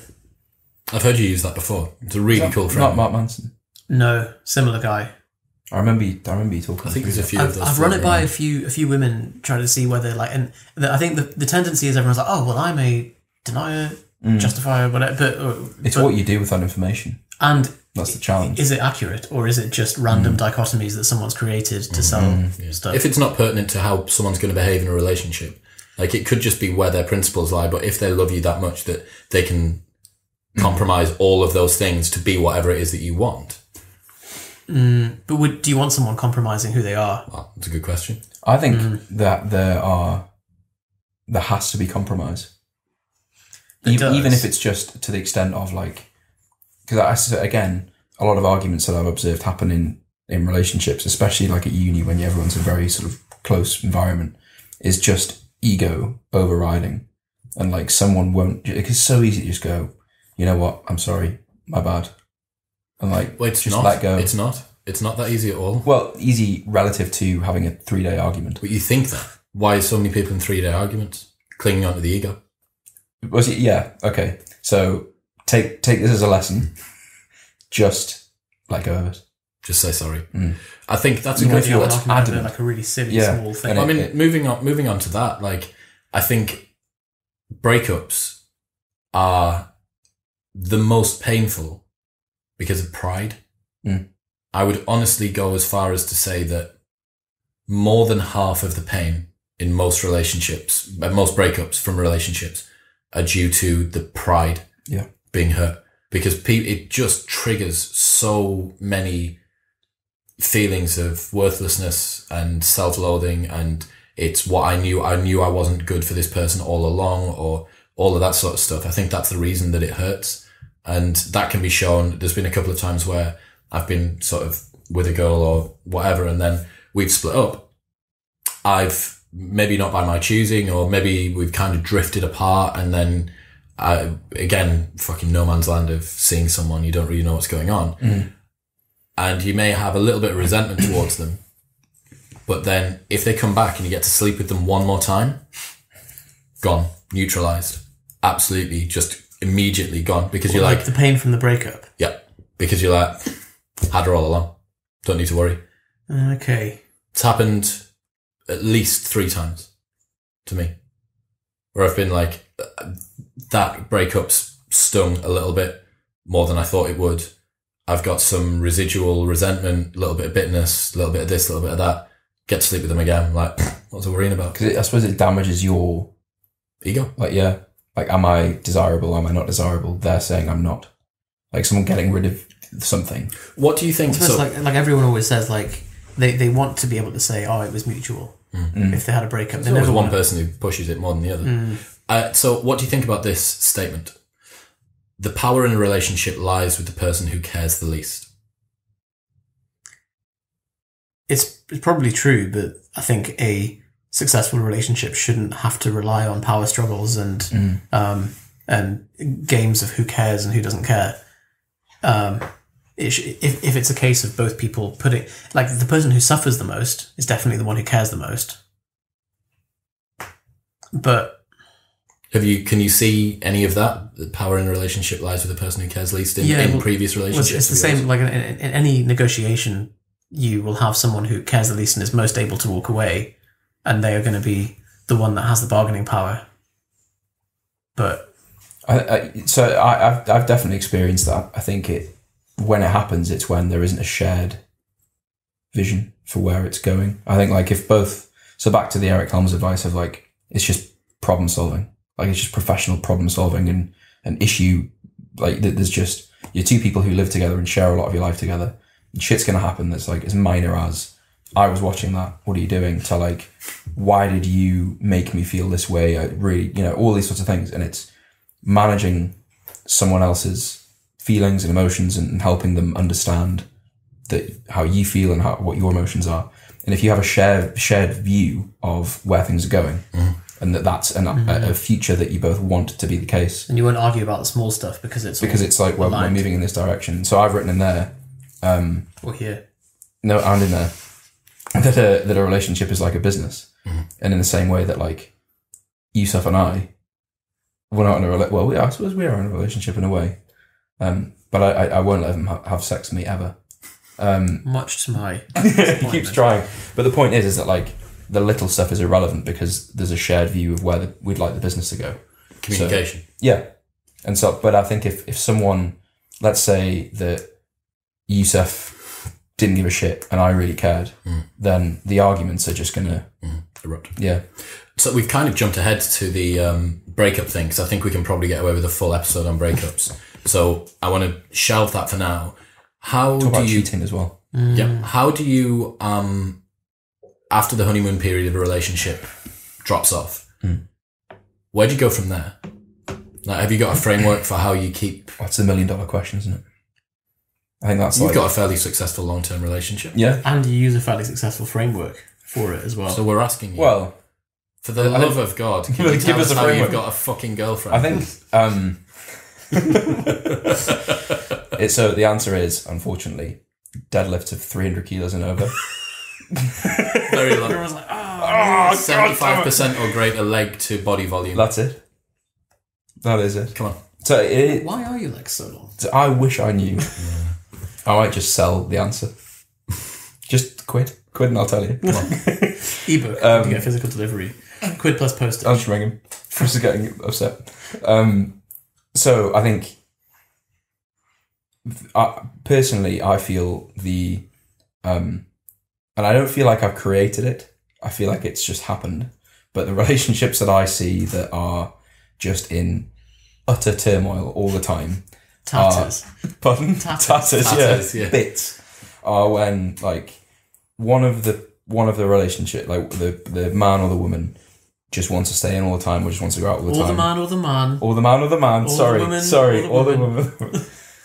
I've heard you use that before. It's a really cool friend. Not Mark Manson. No, similar guy. I remember you talking. I think there's a few of those. I've run it by a few women trying to see whether like, and I think the tendency is everyone's like, oh well, I'm a denier, justifier, whatever. But it's what you do with that information, and that's the challenge. Is it accurate, or is it just random dichotomies that someone's created to sell stuff? If it's not pertinent to how someone's going to behave in a relationship, like it could just be where their principles lie. But if they love you that much that they can compromise all of those things to be whatever it is that you want. But do you want someone compromising who they are? Well, that's a good question. I think that there has to be compromise. Even if it's just to the extent of like, because again, a lot of arguments that I've observed happen in relationships, especially like at uni when everyone's in a very sort of close environment, is just ego overriding. And like someone won't, it's so easy to just go, you know what? I'm sorry. My bad. And like, let go. It's not. It's not that easy at all. Well, easy relative to having a 3-day argument. But you think that. Why are so many people in 3-day arguments? Clinging onto the ego. Yeah. Okay. So take this as a lesson. Just let go of it. Just say sorry. I think that's a good thing. Like a really silly small thing. I mean, moving on to that, like I think breakups are the most painful because of pride. Mm. I would honestly go as far as to say that more than half of the pain in most relationships, most breakups from relationships, are due to the pride being hurt, because it just triggers so many feelings of worthlessness and self-loathing, and it's what I knew I wasn't good for this person all along, or all of that sort of stuff. I think that's the reason that it hurts, and that can be shown. There's been a couple of times where I've been sort of with a girl or whatever, and then we've split up. I've maybe not by my choosing, or maybe we've kind of drifted apart, and then again, fucking no man's land of seeing someone, you don't really know what's going on. Mm. And you may have a little bit of resentment towards them, but then if they come back and you get to sleep with them one more time, gone, neutralized, absolutely, just immediately gone, because you're like the pain from the breakup. Yeah, because you're like, had her all along, don't need to worry. Okay, it's happened at least 3 times to me, where I've been like, that breakup's stung a little bit more than I thought it would. I've got some residual resentment, a little bit of bitterness, a little bit of this, a little bit of that. Get to sleep with them again. Like, what's I worrying about? Because I suppose it damages your ego. Like, yeah. Like, am I desirable? Am I not desirable? They're saying I'm not. Like, someone getting rid of something. What do you think? So, like everyone always says, like, they want to be able to say, oh, it was mutual. Mm. If they had a breakup. There's always one person who pushes it more than the other. Mm. So what do you think about this statement? The power in a relationship lies with the person who cares the least. It's probably true, but I think a successful relationship shouldn't have to rely on power struggles and and games of who cares and who doesn't care. If it's a case of both people putting, like, the person who suffers the most is definitely the one who cares the most. But can you see any of that? The power in a relationship lies with the person who cares least in previous relationships. Well, it's the same, like in any negotiation, you will have someone who cares the least and is most able to walk away, and they are going to be the one that has the bargaining power. But I've definitely experienced that. I think when it happens, it's when there isn't a shared vision for where it's going. I think, like, if both, so back to the Eric Helms advice of, like, it's just problem solving. Like, it's just professional problem solving and an issue. Like, there's just, you're two people who live together and share a lot of your life together. And shit's going to happen that's, like, as minor as, I was watching that, what are you doing? To, like, why did you make me feel this way? I really, you know, all these sorts of things. And it's managing someone else's feelings and emotions and helping them understand that how you feel and what your emotions are. And if you have a shared view of where things are going, and that's a future that you both want to be the case. And you won't argue about the small stuff because it's like, well, we're moving in this direction. So I've written in there, in there, that a relationship is like a business, and in the same way that, like, Yusuf and I, we're not in a I suppose we are in a relationship in a way, but I won't let them have sex with me ever. Much to my disappointment. Keeps trying, but the point is that, like, the little stuff is irrelevant because there's a shared view of where we'd like the business to go. Communication. So, yeah. And so, but I think if someone, let's say that Yusuf didn't give a shit and I really cared, then the arguments are just going to erupt. Yeah. So we've kind of jumped ahead to the breakup thing, because I think we can probably get away with a full episode on breakups. So I want to shelve that for now. Talk about cheating as well. Yeah. How do you... after the honeymoon period of a relationship drops off, where do you go from there? Like, have you got a framework for how you keep... That's $1 million question, isn't it? I think that's... You've got a fairly successful long-term relationship. Yeah. And you use a fairly successful framework for it as well. So we're asking you, for the love of God, can you tell us how you've got a fucking girlfriend? I think... so the answer is, unfortunately, deadlifts of 300 kilos and over... Very low. Everyone's like, 75% or greater leg to body volume. That's it. That is it. Come on. So why are your legs so long? So I wish I knew. I might just sell the answer. Just quit and I'll tell you. Come on. Ebook. You get physical delivery. Quid plus postage. I was just ringing. Chris is getting upset. So I think, personally, I feel the, and I don't feel like I've created it. I feel like it's just happened. But the relationships that I see that are just in utter turmoil all the time. Tatters. Pardon? Tatters, yeah. Bits are when, like, one of the relationship, like the man or the woman, just wants to stay in all the time, or just wants to go out all the time. Or the woman.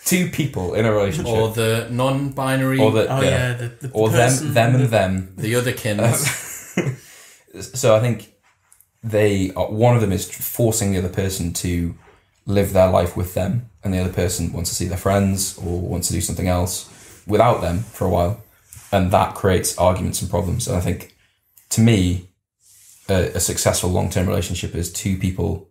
Two people in a relationship. Or the non-binary. Or the person, them and them. The other kins. So I think one of them is forcing the other person to live their life with them, and the other person wants to see their friends or wants to do something else without them for a while. And that creates arguments and problems. And I think, to me, a successful long-term relationship is two people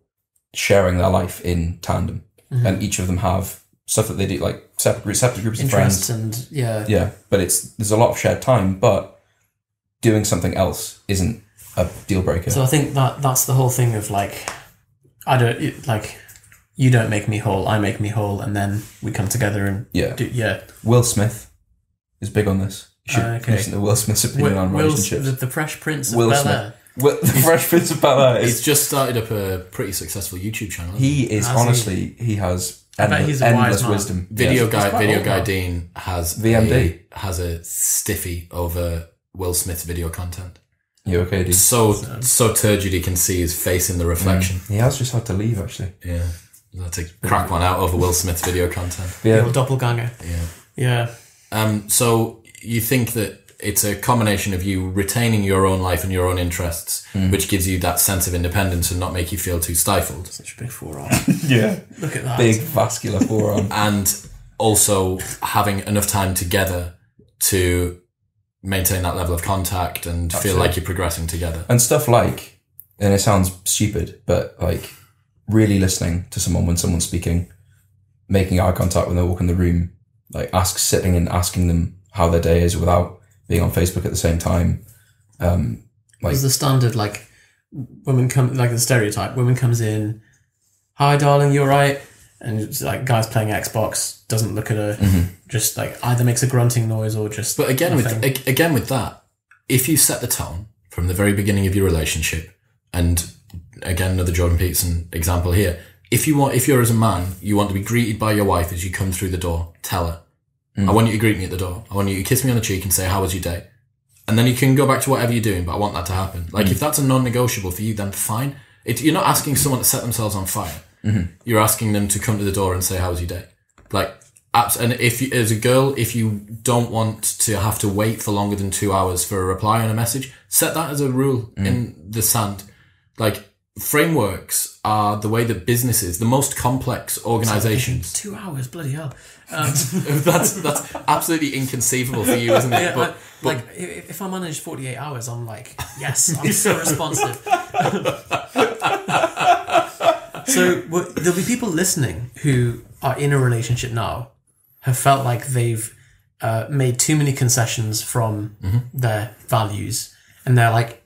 sharing their life in tandem. Mm-hmm. And each of them have stuff that they do, like separate groups of friends. Interests and, yeah. Yeah, but there's a lot of shared time, but doing something else isn't a deal breaker. So I think that's the whole thing of, like, you don't make me whole, I make me whole, and then we come together and... Yeah. Will Smith is big on this. You should listen to Will Smith's opinion on relationships. The Fresh Prince of Bel-Air. The Fresh Prince of Bel-Air. He's just started up a pretty successful YouTube channel. He has endless wisdom. Video Guy Dean has VMD. Has a stiffy over Will Smith's video content. You okay, Dean? So turgid he can see his face in the reflection. He has just had to leave, actually. Yeah. He'll have to crack one out over Will Smith's video content. Yeah. The old doppelganger. Yeah. Yeah. So... You think that it's a combination of you retaining your own life and your own interests, which gives you that sense of independence and not make you feel too stifled. Such a big forearm. Yeah. Look at that. Big vascular forearm. And also having enough time together to maintain that level of contact and feel like you're progressing together. And stuff like, and it sounds stupid, but like really listening to someone when someone's speaking, making eye contact when they walk in the room, like sitting and asking them how their day is without being on Facebook at the same time. There's the standard, like, the stereotype. Woman comes in, hi, darling, you all right? And it's like, guy's playing Xbox, doesn't look at her, just like either makes a grunting noise or just... But again, with that, if you set the tone from the very beginning of your relationship, and again, another Jordan Peterson example here, if you're as a man, you want to be greeted by your wife as you come through the door, tell her, I want you to greet me at the door. I want you to kiss me on the cheek and say, how was your day? And then you can go back to whatever you're doing, but I want that to happen. Like, if that's a non-negotiable for you, then fine. You're not asking someone to set themselves on fire. You're asking them to come to the door and say, how was your day? Like, and as a girl, if you don't want to have to wait for longer than 2 hours for a reply on a message, set that as a rule in the sand. Like, frameworks are the way that businesses, the most complex organizations... 2 hours, bloody hell. That's absolutely inconceivable for you, isn't it? Yeah, but like, if I manage 48 hours, I'm like, yes, I'm so responsive. So there'll be people listening who are in a relationship now, have felt like they've made too many concessions from their values, and they're like,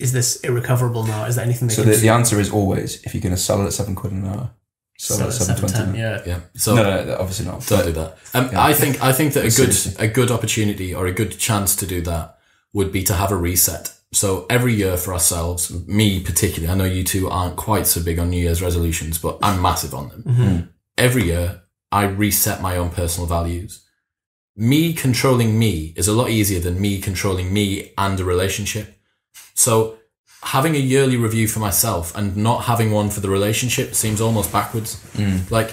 is this irrecoverable now? Is there anything they can do? So the answer is always, if you're going to sell it at £7 an hour, sell it at £7.20. Yeah. So no, obviously not. Don't do that. Yeah. I think that a good opportunity or a good chance to do that would be to have a reset. So every year for ourselves, me particularly, I know you two aren't quite so big on New Year's resolutions, but I'm massive on them. Every year, I reset my own personal values. Me controlling me is a lot easier than me controlling me and a relationship. So having a yearly review for myself and not having one for the relationship seems almost backwards. Like,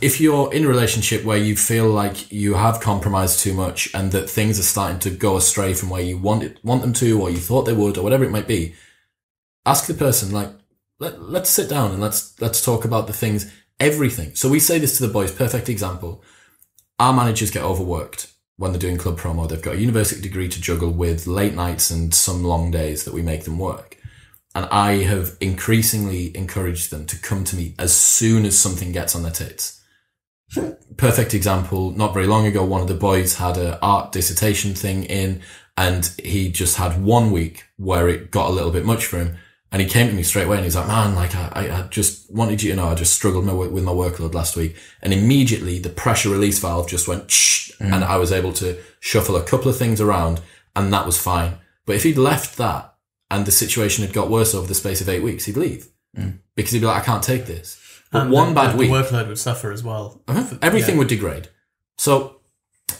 if you're in a relationship where you feel like you have compromised too much and that things are starting to go astray from where you want them to, or you thought they would, or whatever it might be, ask the person, like, let's sit down and let's talk about the things, everything. So we say this to the boys, perfect example. Our managers get overworked. When they're doing club promo, they've got a university degree to juggle with late nights and some long days that we make them work. And I have increasingly encouraged them to come to me as soon as something gets on their tits. Perfect example, not very long ago, one of the boys had an art dissertation thing in, And he just had 1 week where it got a little bit much for him. And he came to me straight away and he's like, man, like I just wanted you to know, I just struggled with my workload last week. And immediately the pressure release valve just went, and I was able to shuffle a couple of things around and that was fine. But if he'd left that and the situation had got worse over the space of 8 weeks, he'd leave because he'd be like, I can't take this. But and one bad week. The workload would suffer as well. Everything would degrade. So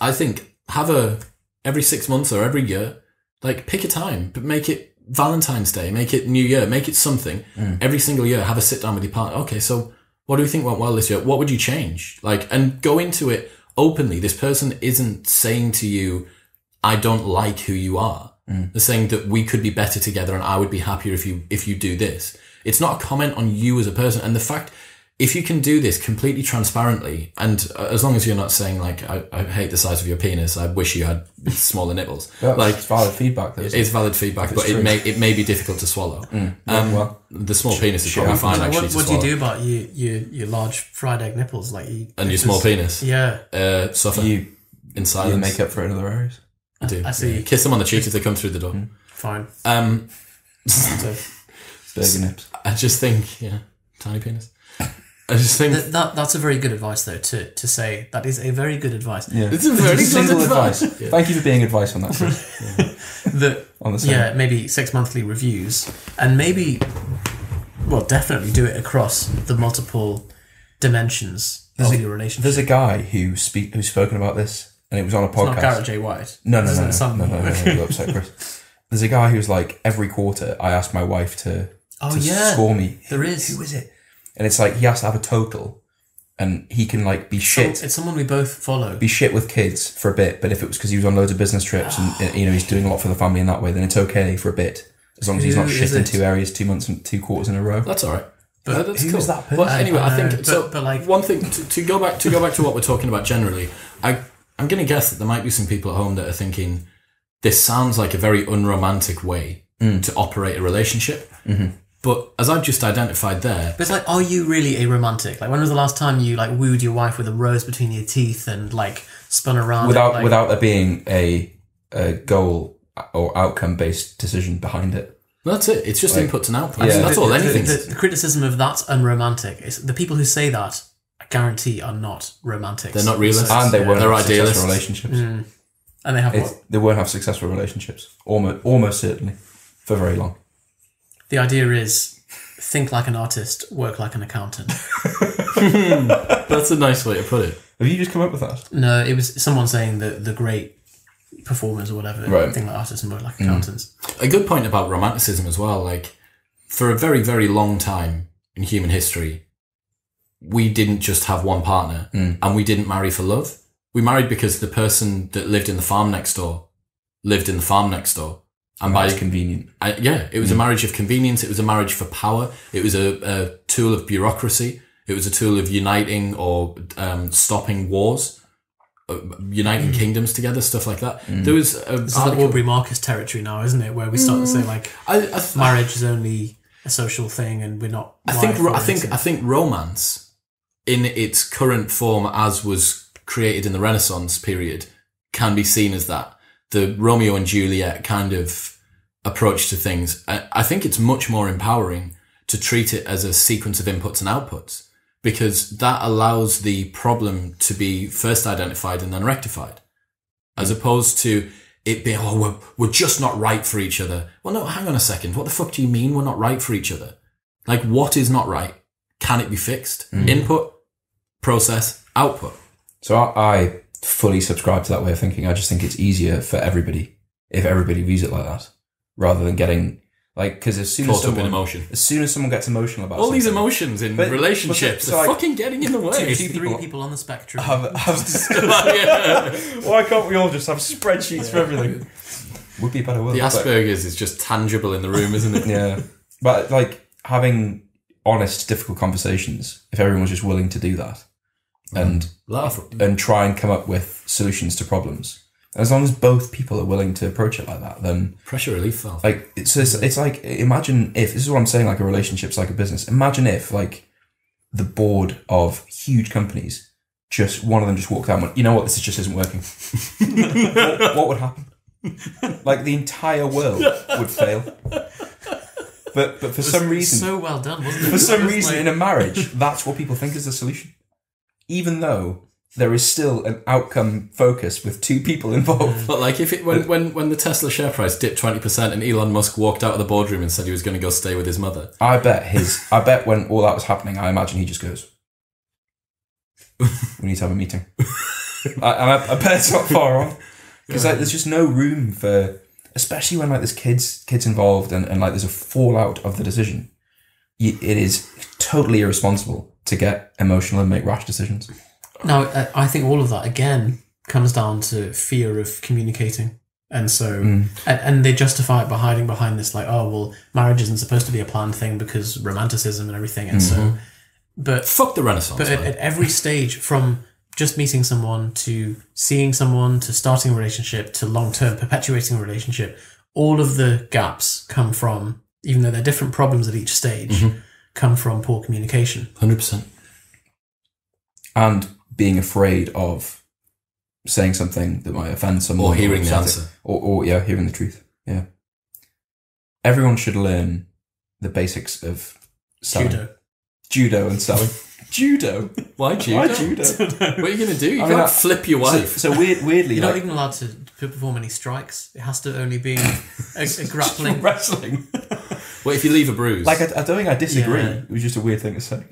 I think have a, every 6 months or every year, like pick a time, but make it Valentine's Day, make it New Year, make it something. Every single year, have a sit down with your partner. Okay, so what do we think went well this year? What would you change? Like, and go into it openly. This person isn't saying to you, I don't like who you are. They're saying that we could be better together and I would be happier if you do this. It's not a comment on you as a person. And the fact, if you can do this completely transparently, and as long as you're not saying like, I hate the size of your penis, I wish you had smaller nipples. That's like valid feedback. Though, it's valid feedback, but true. it may be difficult to swallow. Well, the small penis is probably fine. Actually, what do you do about your large fried egg nipples, like your small penis? Yeah, suffer in silence. You make up for it in other areas. I do. I see. Yeah. Kiss them on the cheek if they come through the door. Fine. Big nips. I just think, tiny penis. I just think that's a very good advice, though, to say. That is a very good advice. Yeah. It's a very good advice. Yeah. Thank you for being advice on that. Maybe 6 monthly reviews, and definitely do it across the multiple dimensions of your relationship. There's a guy who's spoken about this, and it was on a podcast. It's not Garrett J. White. No. You're upset, Chris. There's a guy who's like, every quarter I ask my wife to score me. There is. Who is it? And it's like, he has to have a total and he can like be shit. It's someone we both follow. Be shit with kids for a bit. But if it was because he was on loads of business trips and, he's doing a lot for the family in that way, then it's okay for a bit. As long as he's not shit in 2 areas, 2 months and 2 quarters in a row. That's all right. But that's who was that person? Well, anyway, I think, one thing to go back to what we're talking about generally, I'm going to guess that there might be some people at home that are thinking, this sounds like a very unromantic way to operate a relationship. Mm-hmm. But as I've just identified there... But it's like, are you really a romantic? Like, when was the last time you, like, wooed your wife with a rose between your teeth and, like, spun around? Without there being a goal or outcome-based decision behind it. That's it. It's just like, inputs and outputs. Yeah. That's all anything. The criticism of that's unromantic. It's, the people who say that, I guarantee, are not romantics. They're not realists. And they won't have successful relationships. And they have what? They won't have successful relationships. Almost certainly. For very long. The idea is, think like an artist, work like an accountant. That's a nice way to put it. Have you just come up with that? No, it was someone saying that the great performers or whatever, think like artists and work like accountants. A good point about romanticism as well, like, for a very, very long time in human history, we didn't just have one partner and we didn't marry for love. We married because the person that lived in the farm next door lived in the farm next door. And by convenient. It was a marriage of convenience. It was a marriage for power. It was a tool of bureaucracy. It was a tool of uniting or stopping wars, uniting kingdoms together, stuff like that. There was this is like Aubrey Marcus territory now, isn't it? Where we start to say, like, marriage is only a social thing and we're not... I think romance in its current form as was created in the Renaissance period can be seen as that. The Romeo and Juliet kind of approach to things. I think it's much more empowering to treat it as a sequence of inputs and outputs because that allows the problem to be first identified and then rectified as opposed to it being, we're just not right for each other. Well, no, hang on a second. What the fuck do you mean we're not right for each other? Like, what is not right? Can it be fixed? Input, process, output. So I fully subscribe to that way of thinking. I just think it's easier for everybody if everybody views it like that, rather than getting like because as soon as someone gets emotional about all something, these emotions in relationships are fucking getting in the way. 2-3 people on the spectrum. Why can't we all just have spreadsheets for everything? Would be a better word. The Asperger's is just tangible in the room, isn't it? Yeah, but like having honest, difficult conversations. If everyone was just willing to do that. And laugh and try and come up with solutions to problems. As long as both people are willing to approach it like that, then pressure relief valve. Like it's like imagine if this is what I'm saying. Like a relationship's like a business. Imagine if like the board of huge companies, just one of them just walked out and went, you know what, this just isn't working. what would happen? Like the entire world would fail. But for some reason... so well done, wasn't it? For some reason, in a marriage, that's what people think is the solution. Even though there is still an outcome focus with two people involved. But like, if it, when the Tesla share price dipped 20% and Elon Musk walked out of the boardroom and said he was going to go stay with his mother... I bet when all that was happening, I imagine he just goes, we need to have a meeting. I bet it's not far off. Because like, there's just no room for... especially when like there's kids involved and like there's a fallout of the decision, it is totally irresponsible to get emotional and make rash decisions. Now, I think all of that again comes down to fear of communicating, and so and they justify it by hiding behind this like, oh well, marriage isn't supposed to be a planned thing because romanticism and everything, and so but fuck the Renaissance. But at every stage from just meeting someone, to seeing someone, to starting a relationship, to long-term perpetuating a relationship, all of the gaps come from, even though they're different problems at each stage, come from poor communication. 100%. And being afraid of saying something that might offend someone. Or hearing the answer. Or hearing the truth. Yeah. Everyone should learn the basics of selling. Judo and selling. Judo? Why judo? Why judo? What are you going to do? You can't flip your wife. So weirdly... You're not even allowed to perform any strikes. It has to only be a grappling... wrestling. Well, if you leave a bruise... Like, I don't think I disagree. Yeah. It was just a weird thing to say.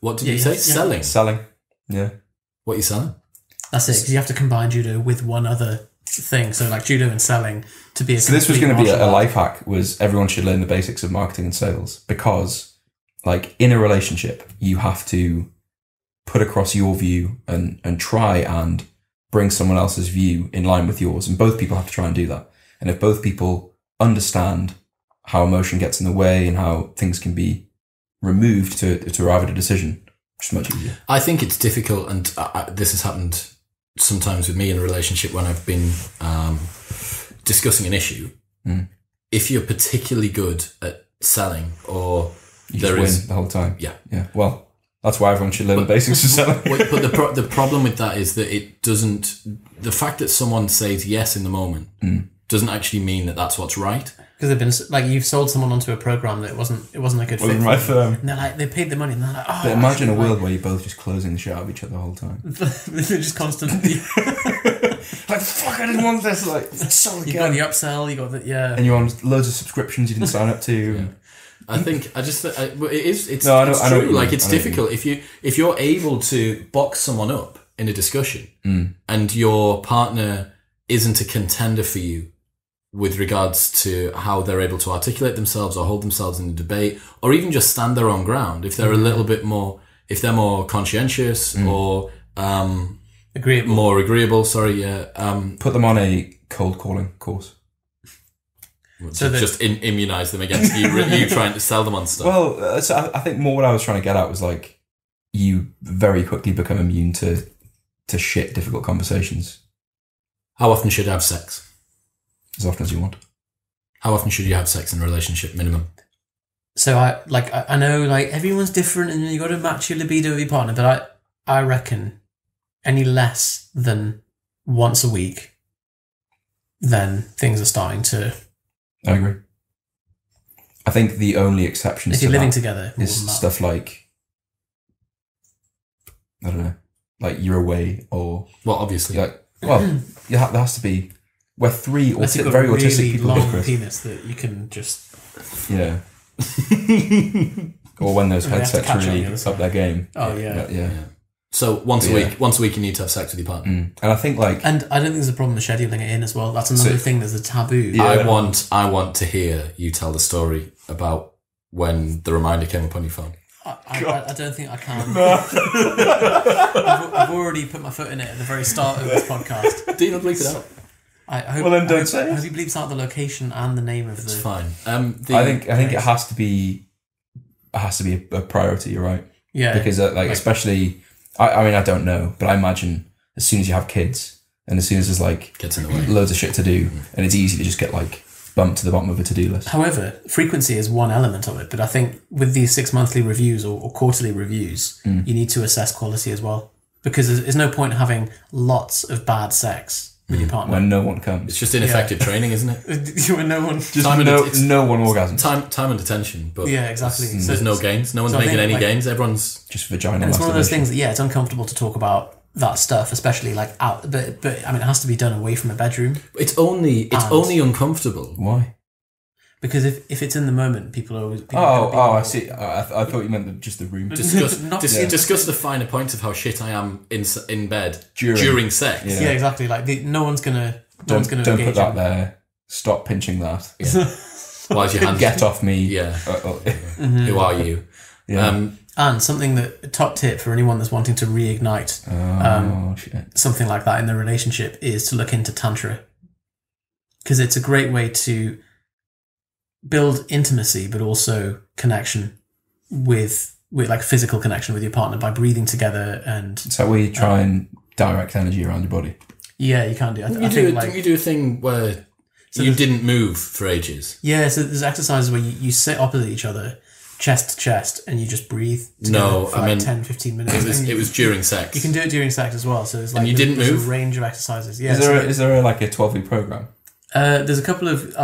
What did you say? Yeah. Selling? Selling, yeah. What are you selling? That's it, because you have to combine judo with one other thing. So, like, judo and selling to be a... So this was going to be a life hack, was everyone should learn the basics of marketing and sales, because... like in a relationship, you have to put across your view and try and bring someone else's view in line with yours. And both people have to try and do that. And if both people understand how emotion gets in the way and how things can be removed to arrive at a decision, it's much easier. I think it's difficult. And this has happened sometimes with me in a relationship when I've been discussing an issue. Mm. If you're particularly good at selling or... you there just win the whole time. Yeah. Yeah. Well, that's why everyone should learn the basics of selling. But the problem with that is that it doesn't... the fact that someone says yes in the moment doesn't actually mean that that's what's right. Because they've been... like, you've sold someone onto a program that it wasn't a good fit for my firm. And they're like, they paid the money and they're like, oh... but imagine a world where you're both just closing the shit out of each other the whole time. They're just constantly... like, fuck, I didn't want this. Like, sell again. You got the upsell, you got the... yeah. And you're on loads of subscriptions you didn't sign up to. Yeah. It's true. Like, it's difficult if you're able to box someone up in a discussion and your partner isn't a contender for you with regards to how they're able to articulate themselves or hold themselves in a debate or even just stand their own ground. If they're a little bit more, if they're more conscientious or agreeable, more agreeable. Sorry, yeah. Put them on a cold calling course. So just immunise them against you trying to sell them on stuff. Well, so I think more what I was trying to get at was like, you very quickly become immune to shit, difficult conversations. How often should you have sex? As often as you want. How often should you have sex in a relationship minimum? So I know like everyone's different and you got to match your libido with your partner, but I reckon any less than once a week, then things are starting to... I agree. I think the only exception if you're living together is stuff like, I don't know, like you're away or... well, obviously. Like, well, yeah, there has to be... we're three very autistic people. Long penis that you can just... yeah. Or when those headsets really up their game. Oh, yeah. Yeah. So once a week you need to have sex with your partner. And I think like... and I don't think there's a problem with scheduling it in as well. That's another thing, there's a taboo. Yeah. I want to hear you tell the story about when the reminder came up on your phone. I don't think I can. No. I've already put my foot in it at the very start of this podcast. Do you not bleep it out? I hope you bleeps out the location and the name of the... it's fine. I think it has to be a priority, you're right. Yeah. Because like especially... I mean, I don't know, but I imagine as soon as you have kids and as soon as there's like gets in the way, loads of shit to do, and it's easy to just get like bumped to the bottom of a to-do list. However, frequency is one element of it, but I think with these 6-monthly reviews or quarterly reviews, you need to assess quality as well, because there's no point having lots of bad sex with your partner. When no one comes. It's just ineffective training, isn't it? When no one... Just no one orgasms. Time and attention, but... Yeah, exactly. So there's no gains. No one's making any gains. Everyone's... Just vaginal masturbation. It's one of those things that, yeah, it's uncomfortable to talk about that stuff, especially like out... But I mean, it has to be done away from a bedroom. It's only uncomfortable. Why? Because if it's in the moment, people are always... I see. I thought you meant just the room. Discuss the finer points of how shit I am in bed during sex. Yeah, exactly. Like no one's gonna engage. Don't put that there. Stop pinching that. Yeah. Why is your hand? Get off me. Yeah. Who are you? Yeah. And something that top tip for anyone that's wanting to reignite something like that in their relationship is to look into tantra, because it's a great way to build intimacy, but also connection with like physical connection with your partner by breathing together. And so we try and direct energy around your body. Yeah, you can do. I think you do a thing where you didn't move for ages. Yeah, so there's exercises where you sit opposite each other, chest to chest, and you just breathe together for like 10-15 minutes. It was during sex. You can do it during sex as well. So there's like a range of exercises. Yeah. Is there like a 12-week program? There's a couple of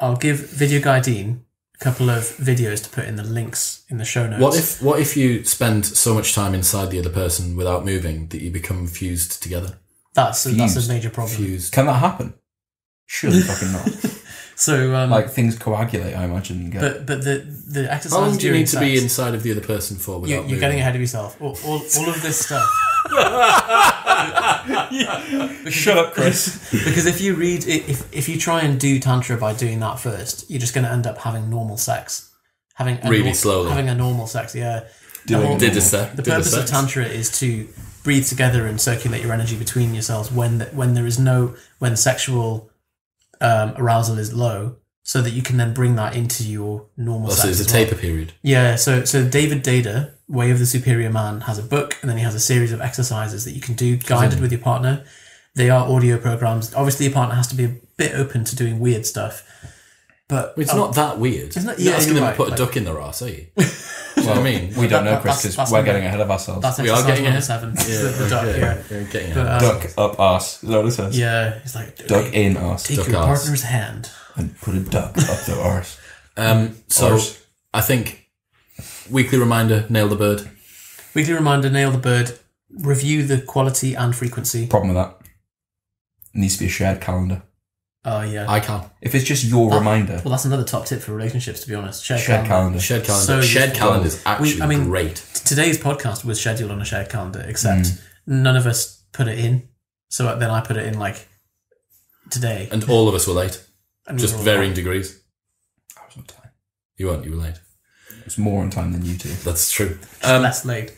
I'll give Video Guy Dean a couple of videos to put in the links in the show notes. What if you spend so much time inside the other person without moving that you become fused together? That's a major problem. Fused. Can that happen? Surely fucking not. So like things coagulate, I imagine. And but the exercise. How long do you need to be inside of the other person for? Without moving? You're getting ahead of yourself. All of this stuff. Shut up, Chris. Because if you try and do tantra by doing that first, you're just going to end up having normal sex, having a normal sex. Yeah. The purpose of tantra is to breathe together and circulate your energy between yourselves when sexual arousal is low, so that you can then bring that into your normal sex. So it's a taper period. Yeah, so David Deida, Way of the Superior Man, has a book, and then he has a series of exercises that you can do guided with your partner. They are audio programs. Obviously, your partner has to be a bit open to doing weird stuff. But it's not that weird. You're asking them to put a duck in their arse, are you? Well, I mean, we don't know, Chris, because we're getting ahead of ourselves. We are getting ahead of ourselves. Duck up arse. Is that what it says? Yeah. It's like, duck in arse. Take your partner's hand and put a duck up their arse. I think weekly reminder, nail the bird. Weekly reminder, nail the bird. Review the quality and frequency. Problem with that. It needs to be a shared calendar. Oh, yeah. I can. If it's just your reminder. Well, that's another top tip for relationships, to be honest. Shared calendar. Shared calendar is actually great. Today's podcast was scheduled on a shared calendar, except none of us put it in. So then I put it in, like, today. And all of us were late. Just varying degrees. I was on time. You weren't. You were late. I was more on time than you two. That's true. Less late.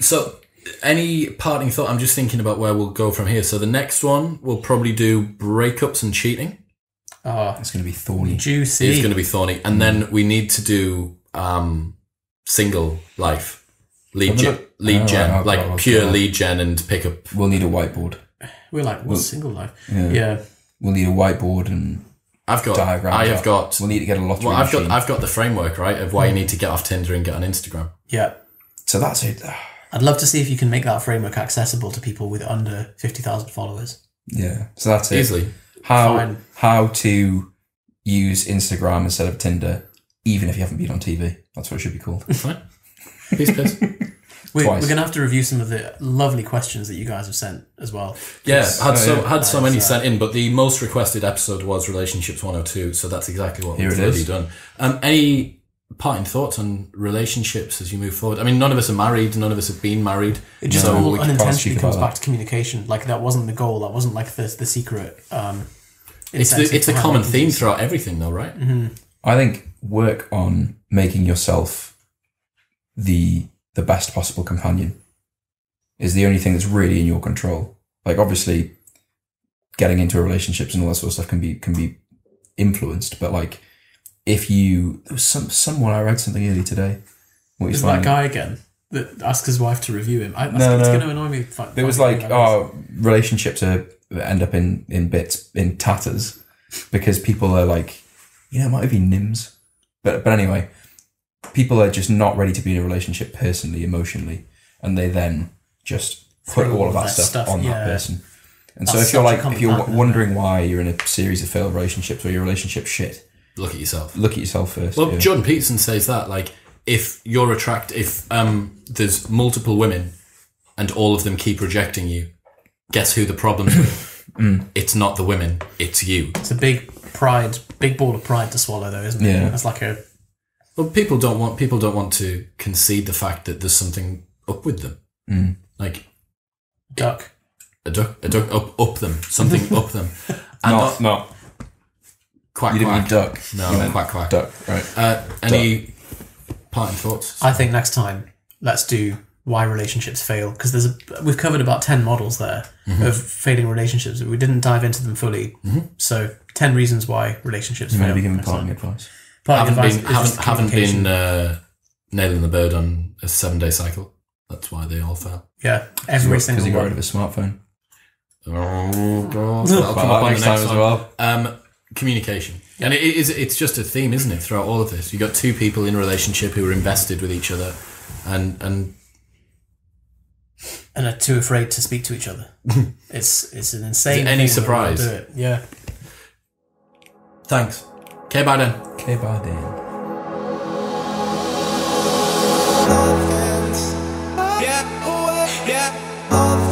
So... Any parting thought? I'm just thinking about where we'll go from here. So the next one, we'll probably do breakups and cheating. Oh, it's going to be thorny. Juicy. It's going to be thorny. And then we need to do single life. Lead gen and pick up. We'll need a whiteboard. We're like, what's single life? Yeah. We'll need a whiteboard and... I have got diagrams. We'll need to get a lottery machine. I've got the framework, right, of why you need to get off Tinder and get on Instagram. Yeah. So that's it. I'd love to see if you can make that framework accessible to people with under 50,000 followers. Yeah, so that's it. Easily. How to use Instagram instead of Tinder, even if you haven't been on TV. That's what it should be called. Fine. Peace. We're going to have to review some of the lovely questions that you guys have sent as well. Yeah, had so many sent in, but the most requested episode was Relationships 102, so that's exactly what we've already done. Any parting thoughts on relationships as you move forward? I mean, none of us are married, none of us have been married. It just all unintentionally comes back to communication. Like, that wasn't the goal, that wasn't like the secret. It's a common theme throughout everything, though, right? Mm-hmm. I think work on making yourself the best possible companion is the only thing that's really in your control. Like, obviously, getting into relationships and all that sort of stuff can be influenced, but like, someone I read something early today. Is that guy again that asked his wife to review him? It's going to annoy me. There was like, relationships end up in bits, in tatters, because people are like, it might have been NIMS. But anyway, people are just not ready to be in a relationship personally, emotionally, and they then just put all of that stuff on that person. And that's so if you're wondering why you're in a series of failed relationships or your relationship shit, look at yourself. Look at yourself first. Well, yeah. Jordan Peterson says that, like, if you're attracted, if there's multiple women and all of them keep rejecting you, guess who the problem's with? It's not the women, it's you. It's a big ball of pride to swallow, though, isn't it? Yeah. It's like a... Well, people don't want to concede the fact that there's something up with them. Mm. Like... A duck up them. Something up them. And not quack, you didn't quack. Duck. No, you meant quack, quack. Duck, right. Any parting thoughts? I think next time, let's do why relationships fail. Because we've covered about 10 models there of failing relationships, but we didn't dive into them fully. So 10 reasons why relationships fail. Maybe give them parting advice. Haven't been nailing the bird on a 7-day cycle. That's why they all fail. Yeah, every single one. Because you got rid of a smartphone. Oh God! That'll come up on the next time as well. Communication, and it's just a theme, isn't it? Throughout all of this, you got two people in a relationship who are invested with each other, and are too afraid to speak to each other. it's an insane. Is it any surprise? Do it. Yeah. Thanks. Okay, bye then. Okay, bye then. Yeah.